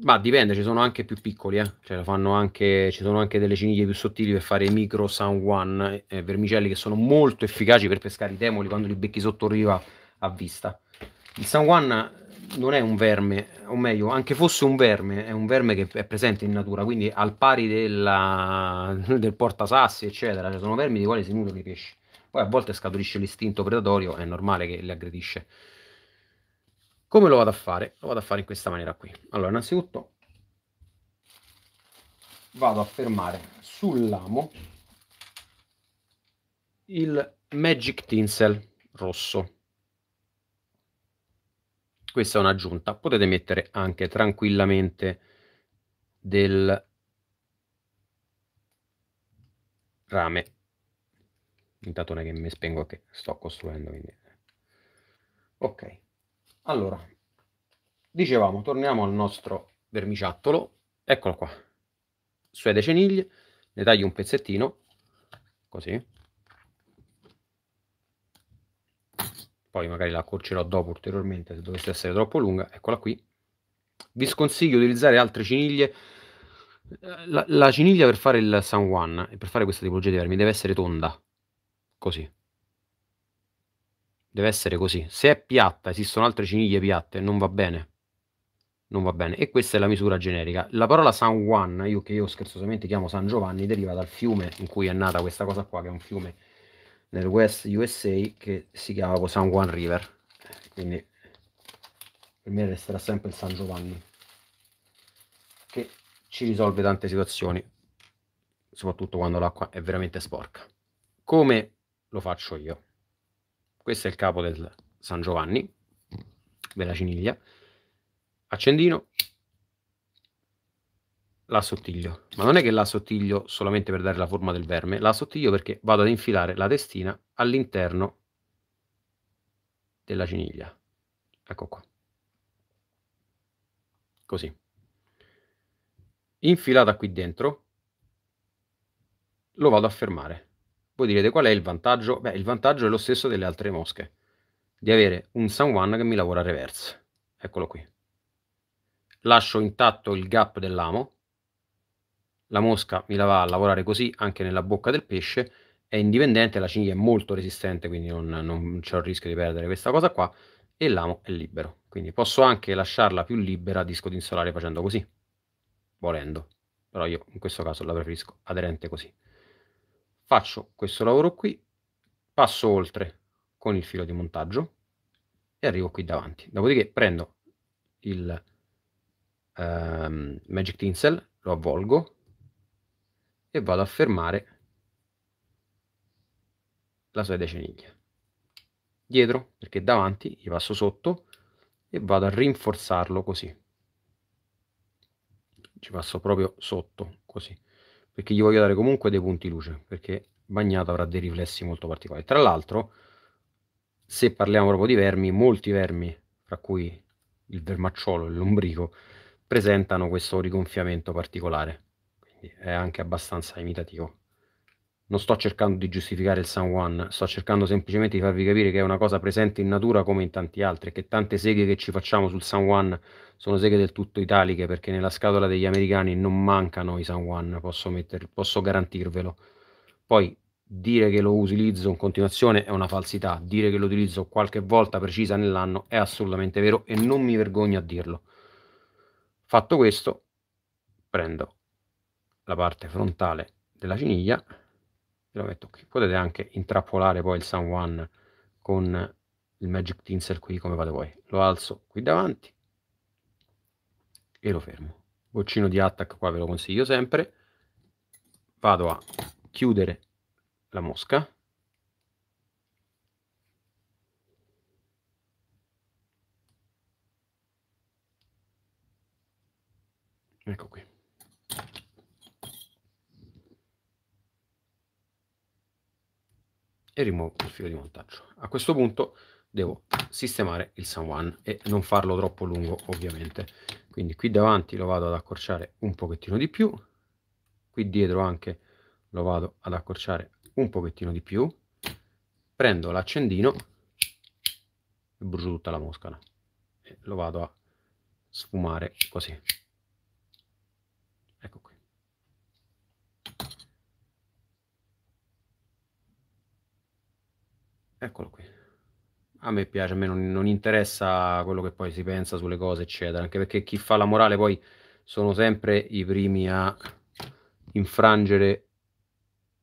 Ma dipende, ci sono anche più piccoli, eh? Cioè, fanno anche, ci sono anche delle ciniglie più sottili per fare i micro San Juan, eh, vermicelli che sono molto efficaci per pescare i temoli quando li becchi sotto riva a vista. Il San Juan non è un verme, o meglio, anche fosse un verme, è un verme che è presente in natura, quindi al pari della, del portasassi, eccetera. Cioè, sono vermi di quali si nutrono i pesci. Poi a volte scaturisce l'istinto predatorio, è normale che li aggredisce. Come lo vado a fare? Lo vado a fare in questa maniera qui. Allora, innanzitutto vado a fermare sull'amo il Magic Tinsel rosso. Questa è un'aggiunta, potete mettere anche tranquillamente del rame. Intanto non è che mi spengo, che sto costruendo, quindi... Ok. Allora, dicevamo, torniamo al nostro vermiciattolo, eccolo qua, suede ceniglie, ne taglio un pezzettino, così, poi magari la accorcerò dopo ulteriormente se dovesse essere troppo lunga, eccola qui. Vi sconsiglio di utilizzare altre ciniglie, la, la ciniglia per fare il San Juan e per fare questa tipologia di vermi deve essere tonda, così. Deve essere così. Se è piatta, esistono altre ciniglie piatte, non va bene, non va bene. E questa è la misura generica. La parola San Juan, io che io scherzosamente chiamo San Giovanni, deriva dal fiume in cui è nata questa cosa qua, che è un fiume nel West U S A che si chiama San Juan River. Quindi per me resterà sempre il San Giovanni, che ci risolve tante situazioni. soprattutto quando l'acqua è veramente sporca. Come lo faccio io? Questo è il capo del San Giovanni, della ciniglia, accendino, la assottiglio, ma non è che la assottiglio solamente per dare la forma del verme, la assottiglio perché vado ad infilare la testina all'interno della ciniglia, ecco qua, così. Infilata qui dentro, lo vado a fermare. Voi direte qual è il vantaggio? Beh, il vantaggio è lo stesso delle altre mosche, di avere un San Juan che mi lavora reverse. Eccolo qui. Lascio intatto il gap dell'amo, la mosca mi la va a lavorare così anche nella bocca del pesce, è indipendente, la cinghia è molto resistente, quindi non, non c'è il rischio di perdere questa cosa qua, e l'amo è libero. Quindi posso anche lasciarla più libera a disco tinsolare facendo così, volendo, però io in questo caso la preferisco aderente così. Faccio questo lavoro qui, passo oltre con il filo di montaggio e arrivo qui davanti. Dopodiché prendo il ehm, Magic Tinsel, lo avvolgo e vado a fermare la suede ciniglia dietro, perché davanti gli passo sotto e vado a rinforzarlo così. Ci passo proprio sotto, così, perché gli voglio dare comunque dei punti luce, perché bagnato avrà dei riflessi molto particolari. Tra l'altro, se parliamo proprio di vermi, molti vermi, fra cui il vermacciolo e il lombrico, presentano questo rigonfiamento particolare, quindi è anche abbastanza imitativo. Non sto cercando di giustificare il San Juan, sto cercando semplicemente di farvi capire che è una cosa presente in natura come in tanti altri, che tante seghe che ci facciamo sul San Juan sono seghe del tutto italiche, perché nella scatola degli americani non mancano i San Juan, posso, metter, posso garantirvelo. Poi dire che lo utilizzo in continuazione è una falsità, dire che lo utilizzo qualche volta precisa nell'anno è assolutamente vero e non mi vergogno a dirlo. Fatto questo, prendo la parte frontale della ciniglia, lo metto qui. Potete anche intrappolare poi il San Juan con il Magic Tinsel qui come fate voi. Lo alzo qui davanti e lo fermo. Boccino di attack qua ve lo consiglio sempre. Vado a chiudere la mosca. Ecco qui. E rimuovo il filo di montaggio. A questo punto devo sistemare il San Juan e non farlo troppo lungo ovviamente, quindi qui davanti lo vado ad accorciare un pochettino di più, qui dietro anche lo vado ad accorciare un pochettino di più, prendo l'accendino e brucio tutta la mosca, no? E lo vado a sfumare così, ecco qui. Eccolo qui. A me piace, a me non, non interessa quello che poi si pensa sulle cose eccetera, anche perché chi fa la morale poi sono sempre i primi a infrangere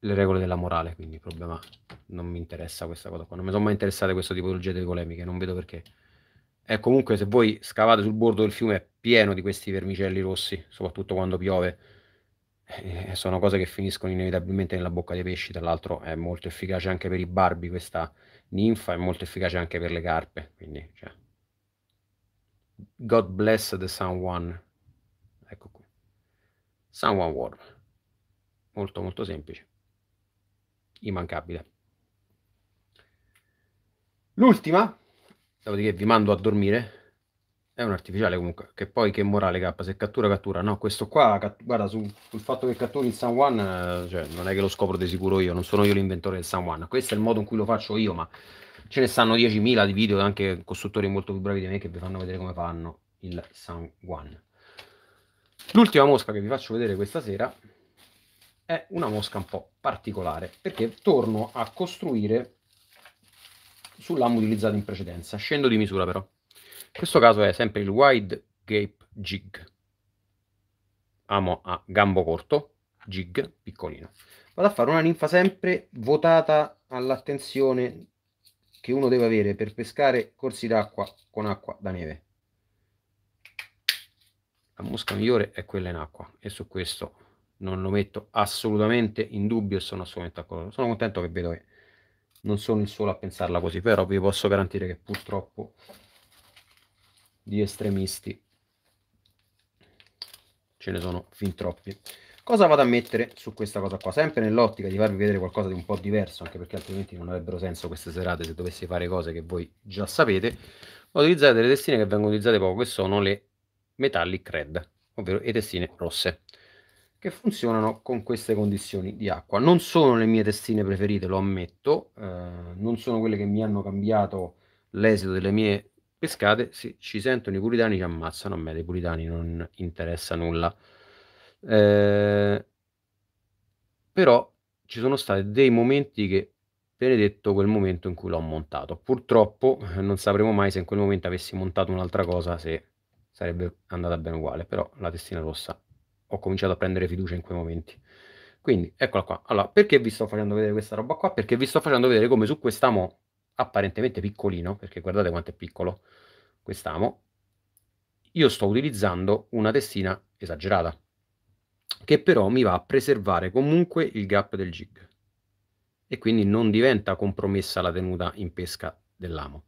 le regole della morale, quindi il problema non mi interessa questa cosa qua, non mi sono mai interessate questo tipo di polemiche, non vedo perché. E comunque se voi scavate sul bordo del fiume è pieno di questi vermicelli rossi, soprattutto quando piove. Eh, sono cose che finiscono inevitabilmente nella bocca dei pesci. Tra l'altro è molto efficace anche per i barbi questa ninfa, è molto efficace anche per le carpe, quindi cioè. God bless the San Juan. Ecco qui San Juan Worm, molto molto semplice, immancabile. L'ultima, dopodiché vi mando a dormire. È un artificiale comunque, che poi che morale K, se cattura cattura, no, questo qua, guarda, sul, sul fatto che catturi il San Juan, cioè, non è che lo scopro di sicuro io, non sono io l'inventore del San Juan, questo è il modo in cui lo faccio io, ma ce ne stanno diecimila di video, anche costruttori molto più bravi di me che vi fanno vedere come fanno il San Juan. L'ultima mosca che vi faccio vedere questa sera è una mosca un po' particolare, perché torno a costruire sull'amo utilizzato in precedenza, scendo di misura però. In questo caso è sempre il Wide Gape Jig, amo a gambo corto, jig piccolino. Vado a fare una ninfa sempre votata all'attenzione che uno deve avere per pescare corsi d'acqua con acqua da neve. La mosca migliore è quella in acqua e su questo non lo metto assolutamente in dubbio e sono assolutamente d'accordo. Sono contento che vedo che non sono il solo a pensarla così, però vi posso garantire che purtroppo di estremisti ce ne sono fin troppi. Cosa vado a mettere su questa cosa qua? Sempre nell'ottica di farvi vedere qualcosa di un po' diverso, anche perché altrimenti non avrebbero senso queste serate se dovessi fare cose che voi già sapete. Ho utilizzato delle testine che vengono utilizzate poco, che sono le Metallic Red, ovvero le testine rosse, che funzionano con queste condizioni di acqua. Non sono le mie testine preferite, lo ammetto, eh, non sono quelle che mi hanno cambiato l'esito delle mie pescate. Se ci sentono i puritani ci ammazzano, a me dei puritani non interessa nulla. Eh, però ci sono stati dei momenti che, benedetto quel momento in cui l'ho montato, purtroppo non sapremo mai se in quel momento avessi montato un'altra cosa se sarebbe andata bene uguale, però la testina rossa ho cominciato a prendere fiducia in quei momenti, quindi eccola qua. Allora, perché vi sto facendo vedere questa roba qua? Perché vi sto facendo vedere come su quest'amo apparentemente piccolino, perché guardate quanto è piccolo quest'amo, io sto utilizzando una testina esagerata che però mi va a preservare comunque il gap del jig e quindi non diventa compromessa la tenuta in pesca dell'amo.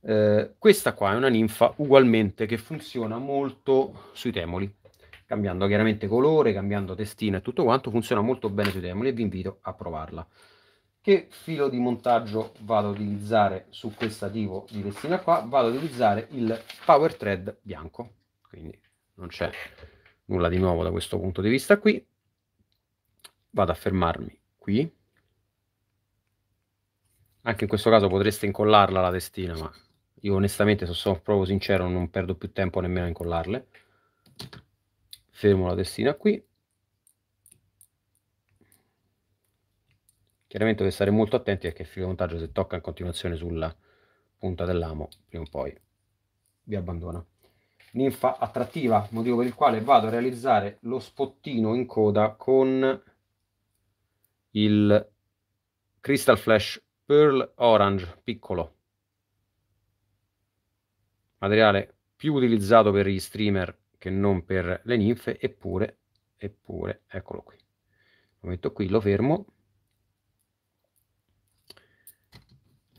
Eh, questa qua è una ninfa ugualmente che funziona molto sui temoli, cambiando chiaramente colore, cambiando testina e tutto quanto, funziona molto bene sui temoli e vi invito a provarla. Che filo di montaggio vado ad utilizzare su questa tipo di testina qua? Vado ad utilizzare il Power Thread bianco, quindi non c'è nulla di nuovo da questo punto di vista qui. Vado a fermarmi qui. Anche in questo caso potreste incollarla la testina, ma io onestamente, se sono proprio sincero, non perdo più tempo nemmeno a incollarle. Fermo la testina qui. Chiaramente dovete stare molto attenti perché il filo di montaggio, se tocca in continuazione sulla punta dell'amo, prima o poi vi abbandona. Ninfa attrattiva, motivo per il quale vado a realizzare lo spottino in coda con il Crystal Flash Pearl Orange piccolo, materiale più utilizzato per gli streamer che non per le ninfe, eppure, eppure, eccolo qui, lo metto qui, lo fermo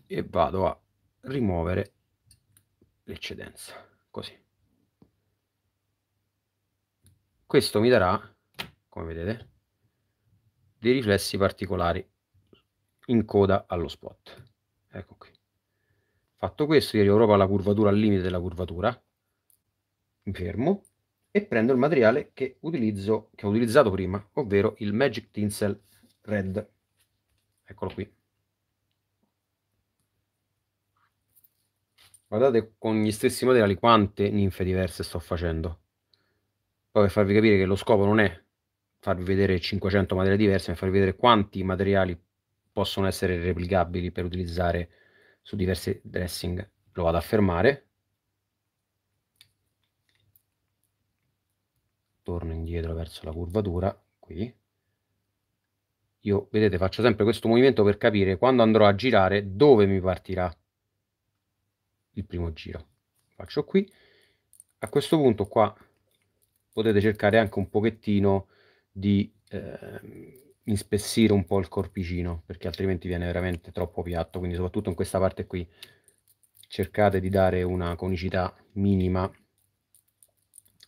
e vado a rimuovere l'eccedenza, così. Questo mi darà, come vedete, dei riflessi particolari in coda allo spot. Ecco qui. Fatto questo, io arrivo proprio alla curvatura, al limite della curvatura, mi fermo e prendo il materiale che utilizzo, che ho utilizzato prima, ovvero il Magic Tinsel Red. Eccolo qui. Guardate con gli stessi materiali quante ninfe diverse sto facendo. Poi per farvi capire che lo scopo non è farvi vedere cinquecento materiali diversi, ma farvi vedere quanti materiali possono essere replicabili per utilizzare su diversi dressing. Lo vado a fermare, torno indietro verso la curvatura qui. Io, vedete, faccio sempre questo movimento per capire quando andrò a girare dove mi partirà il primo giro. Faccio qui. A questo punto qua potete cercare anche un pochettino di eh, inspessire un po' il corpicino, perché altrimenti viene veramente troppo piatto, quindi soprattutto in questa parte qui cercate di dare una conicità minima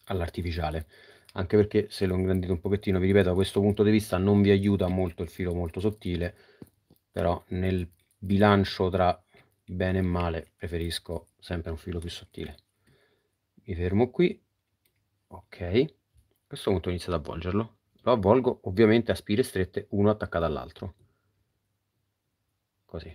all'artificiale, anche perché se lo ingrandite un pochettino, vi ripeto, da questo punto di vista non vi aiuta molto il filo molto sottile, però nel bilancio tra bene e male preferisco sempre un filo più sottile. Mi fermo qui. Ok, a questo punto inizio ad avvolgerlo, lo avvolgo ovviamente a spire strette, uno attaccato all'altro, così.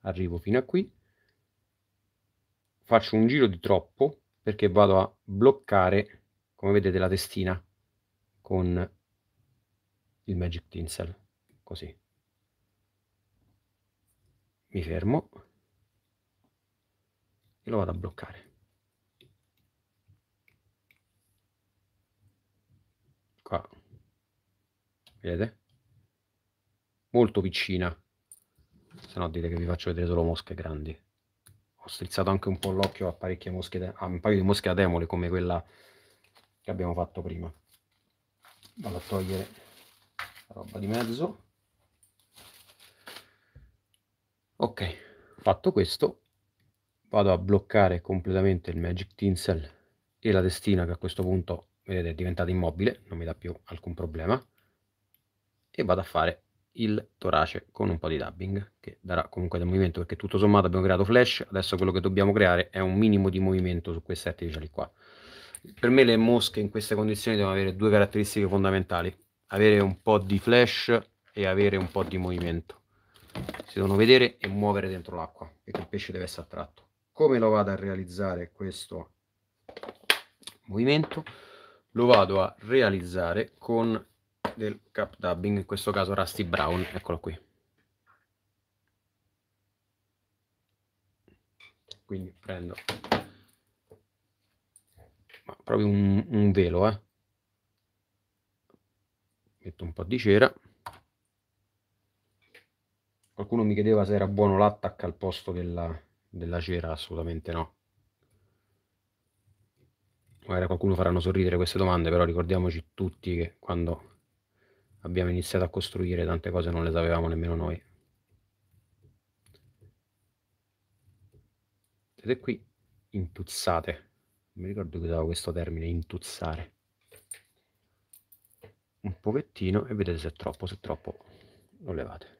Arrivo fino a qui. Faccio un giro di troppo perché vado a bloccare, come vedete, la testina con il Magic Tinsel, così. Mi fermo e lo vado a bloccare. vedete? Molto piccina, se no dite che vi faccio vedere solo mosche grandi. Ho strizzato anche un po' l'occhio a parecchie mosche, a un paio di mosche ademole come quella che abbiamo fatto prima. Vado a togliere la roba di mezzo. Ok, fatto questo, vado a bloccare completamente il Magic Tinsel e la testina, che a questo punto vedete è diventata immobile, non mi dà più alcun problema, e vado a fare il torace con un po' di dubbing che darà comunque del movimento, perché tutto sommato abbiamo creato flash. Adesso quello che dobbiamo creare è un minimo di movimento su queste artificiali qua. Per me le mosche in queste condizioni devono avere due caratteristiche fondamentali: avere un po' di flash e avere un po' di movimento. Si devono vedere e muovere dentro l'acqua, perché il pesce deve essere attratto. Come lo vado a realizzare questo movimento? Lo vado a realizzare con del cap dubbing, in questo caso Rusty Brown, eccolo qui. Quindi prendo, ma proprio un, un velo, eh. Metto un po' di cera. Qualcuno mi chiedeva se era buono l'attacca al posto della, della cera, assolutamente no. Magari a qualcuno faranno sorridere queste domande, però ricordiamoci tutti che quando abbiamo iniziato a costruire tante cose non le sapevamo nemmeno noi. Siete qui intuzzate, non mi ricordo che usavo questo termine, intuzzare un pochettino e vedete se è troppo, se è troppo lo levate.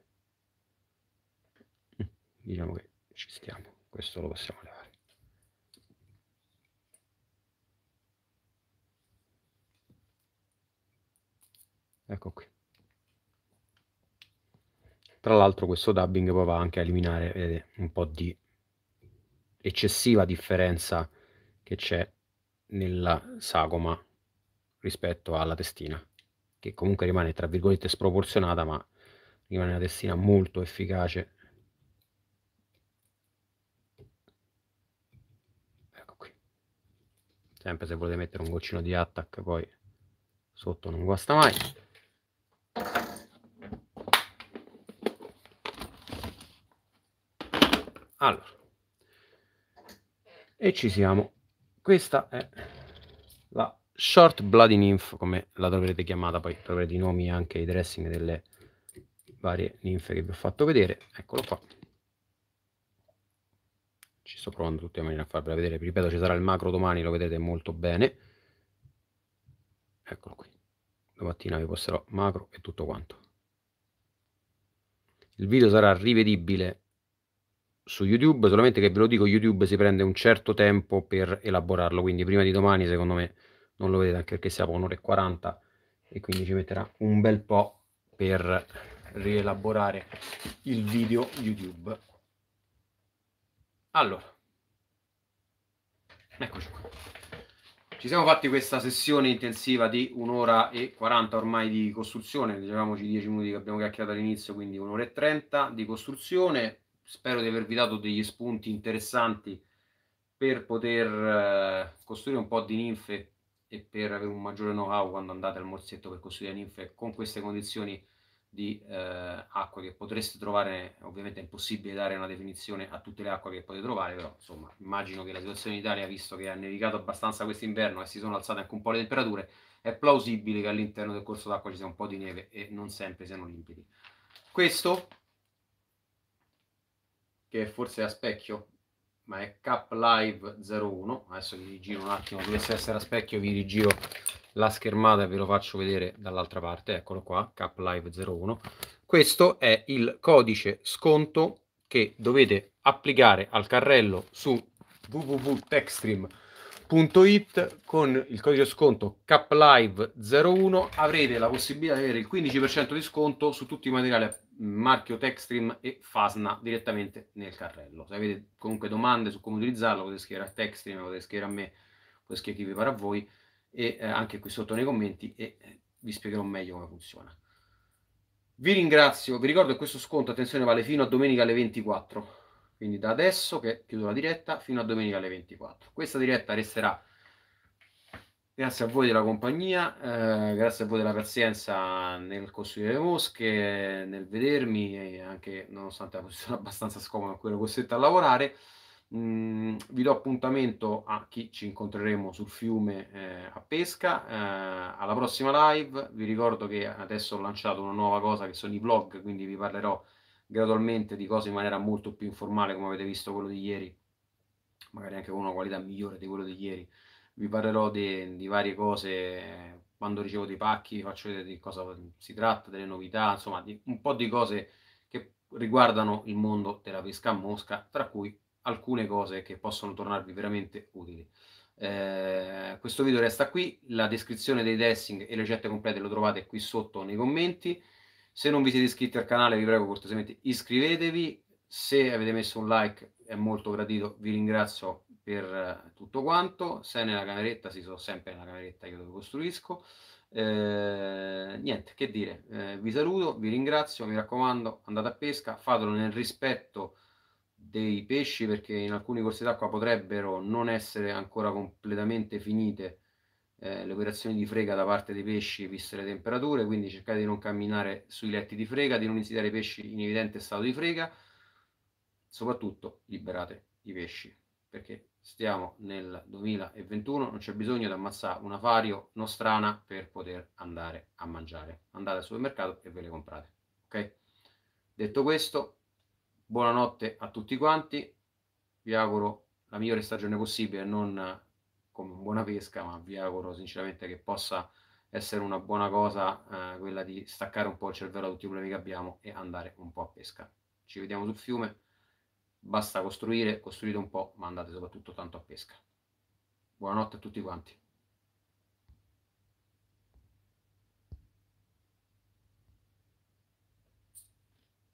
Diciamo che ci stiamo, questo lo possiamo levare. Ecco qui. Tra l'altro questo dubbing poi va anche a eliminare, vedete, un po' di eccessiva differenza che c'è nella sagoma rispetto alla testina, che comunque rimane tra virgolette sproporzionata, ma rimane una testina molto efficace. Ecco qui. Sempre se volete mettere un goccino di attack poi sotto non guasta mai. Allora, e ci siamo. Questa è la Short Bloody Nymph, come la dovrete chiamata, poi troverete i nomi anche i dressing delle varie ninfe che vi ho fatto vedere. Eccolo qua. Ci sto provando tutti a maniera a farvela vedere. Vi ripeto, ci sarà il macro domani, lo vedrete molto bene. Eccolo qui. Domattina vi posterò macro e tutto quanto. Il video sarà rivedibile su YouTube, solamente che ve lo dico, YouTube si prende un certo tempo per elaborarlo, quindi prima di domani secondo me non lo vedete, anche perché siamo a un'ora e quaranta e quindi ci metterà un bel po' per rielaborare il video YouTube. Allora, eccoci qua. Ci siamo fatti questa sessione intensiva di un'ora e quaranta ormai di costruzione, diciamoci dieci minuti che abbiamo chiacchierato all'inizio, quindi un'ora e trenta di costruzione. Spero di avervi dato degli spunti interessanti per poter costruire un po' di ninfe e per avere un maggiore know-how quando andate al morsetto per costruire ninfe con queste condizioni di eh, acqua che potreste trovare. Ovviamente è impossibile dare una definizione a tutte le acque che potete trovare, però insomma immagino che la situazione in Italia, visto che ha nevicato abbastanza quest'inverno e si sono alzate anche un po' le temperature, è plausibile che all'interno del corso d'acqua ci sia un po' di neve e non sempre siano limpidi. Questo, che forse è a specchio, ma è Cap Live zero uno. Adesso vi rigiro un attimo, dovesse essere a specchio, vi rigiro la schermata e ve lo faccio vedere dall'altra parte. Eccolo qua, Cap Live zero uno. Questo è il codice sconto che dovete applicare al carrello su w w w punto textreme punto it. Con il codice sconto Cap Live zero uno avrete la possibilità di avere il quindici per cento di sconto su tutti i materiali marchio Textreme e Fasna direttamente nel carrello. Se avete comunque domande su come utilizzarlo, potete scrivere a Textreme, potete scrivere a me, potete scrivere chi vi farà a voi, e eh, anche qui sotto nei commenti, e eh, vi spiegherò meglio come funziona. Vi ringrazio, vi ricordo che questo sconto, attenzione, vale fino a domenica alle ventiquattro, quindi da adesso che chiudo la diretta fino a domenica alle ventiquattro. Questa diretta resterà Grazie a voi della compagnia, eh, grazie a voi della pazienza nel costruire le mosche, nel vedermi e anche nonostante la posizione abbastanza scomoda a cui ero costretto a lavorare. Mm, vi do appuntamento a chi ci incontreremo sul fiume eh, a pesca. Eh, alla prossima live, vi ricordo che adesso ho lanciato una nuova cosa che sono i vlog, quindi vi parlerò gradualmente di cose in maniera molto più informale, come avete visto quello di ieri, magari anche con una qualità migliore di quello di ieri. Vi parlerò di, di varie cose, quando ricevo dei pacchi faccio vedere di cosa si tratta, delle novità, insomma di, un po' di cose che riguardano il mondo della pesca a mosca, tra cui alcune cose che possono tornarvi veramente utili. Eh, questo video resta qui, la descrizione dei dressing e le ricette complete lo trovate qui sotto nei commenti. Se non vi siete iscritti al canale vi prego cortesemente iscrivetevi, se avete messo un like è molto gradito, vi ringrazio per tutto quanto. Se nella cameretta, si sì, sono sempre nella cameretta io dove costruisco. Eh, niente che dire, eh, vi saluto, vi ringrazio, mi raccomando andate a pesca, fatelo nel rispetto dei pesci perché in alcuni corsi d'acqua potrebbero non essere ancora completamente finite eh, le operazioni di frega da parte dei pesci viste le temperature, quindi cercate di non camminare sui letti di frega, di non insediare i pesci in evidente stato di frega, soprattutto liberate i pesci perché stiamo nel duemilaventuno, non c'è bisogno di ammazzare una fario nostrana per poter andare a mangiare. Andate al supermercato e ve le comprate. Ok? Detto questo, buonanotte a tutti quanti. Vi auguro la migliore stagione possibile, non come buona pesca, ma vi auguro sinceramente che possa essere una buona cosa eh, quella di staccare un po' il cervello da tutti i problemi che abbiamo e andare un po' a pesca. Ci vediamo sul fiume. Basta costruire, costruite un po', ma andate soprattutto tanto a pesca. Buonanotte a tutti quanti.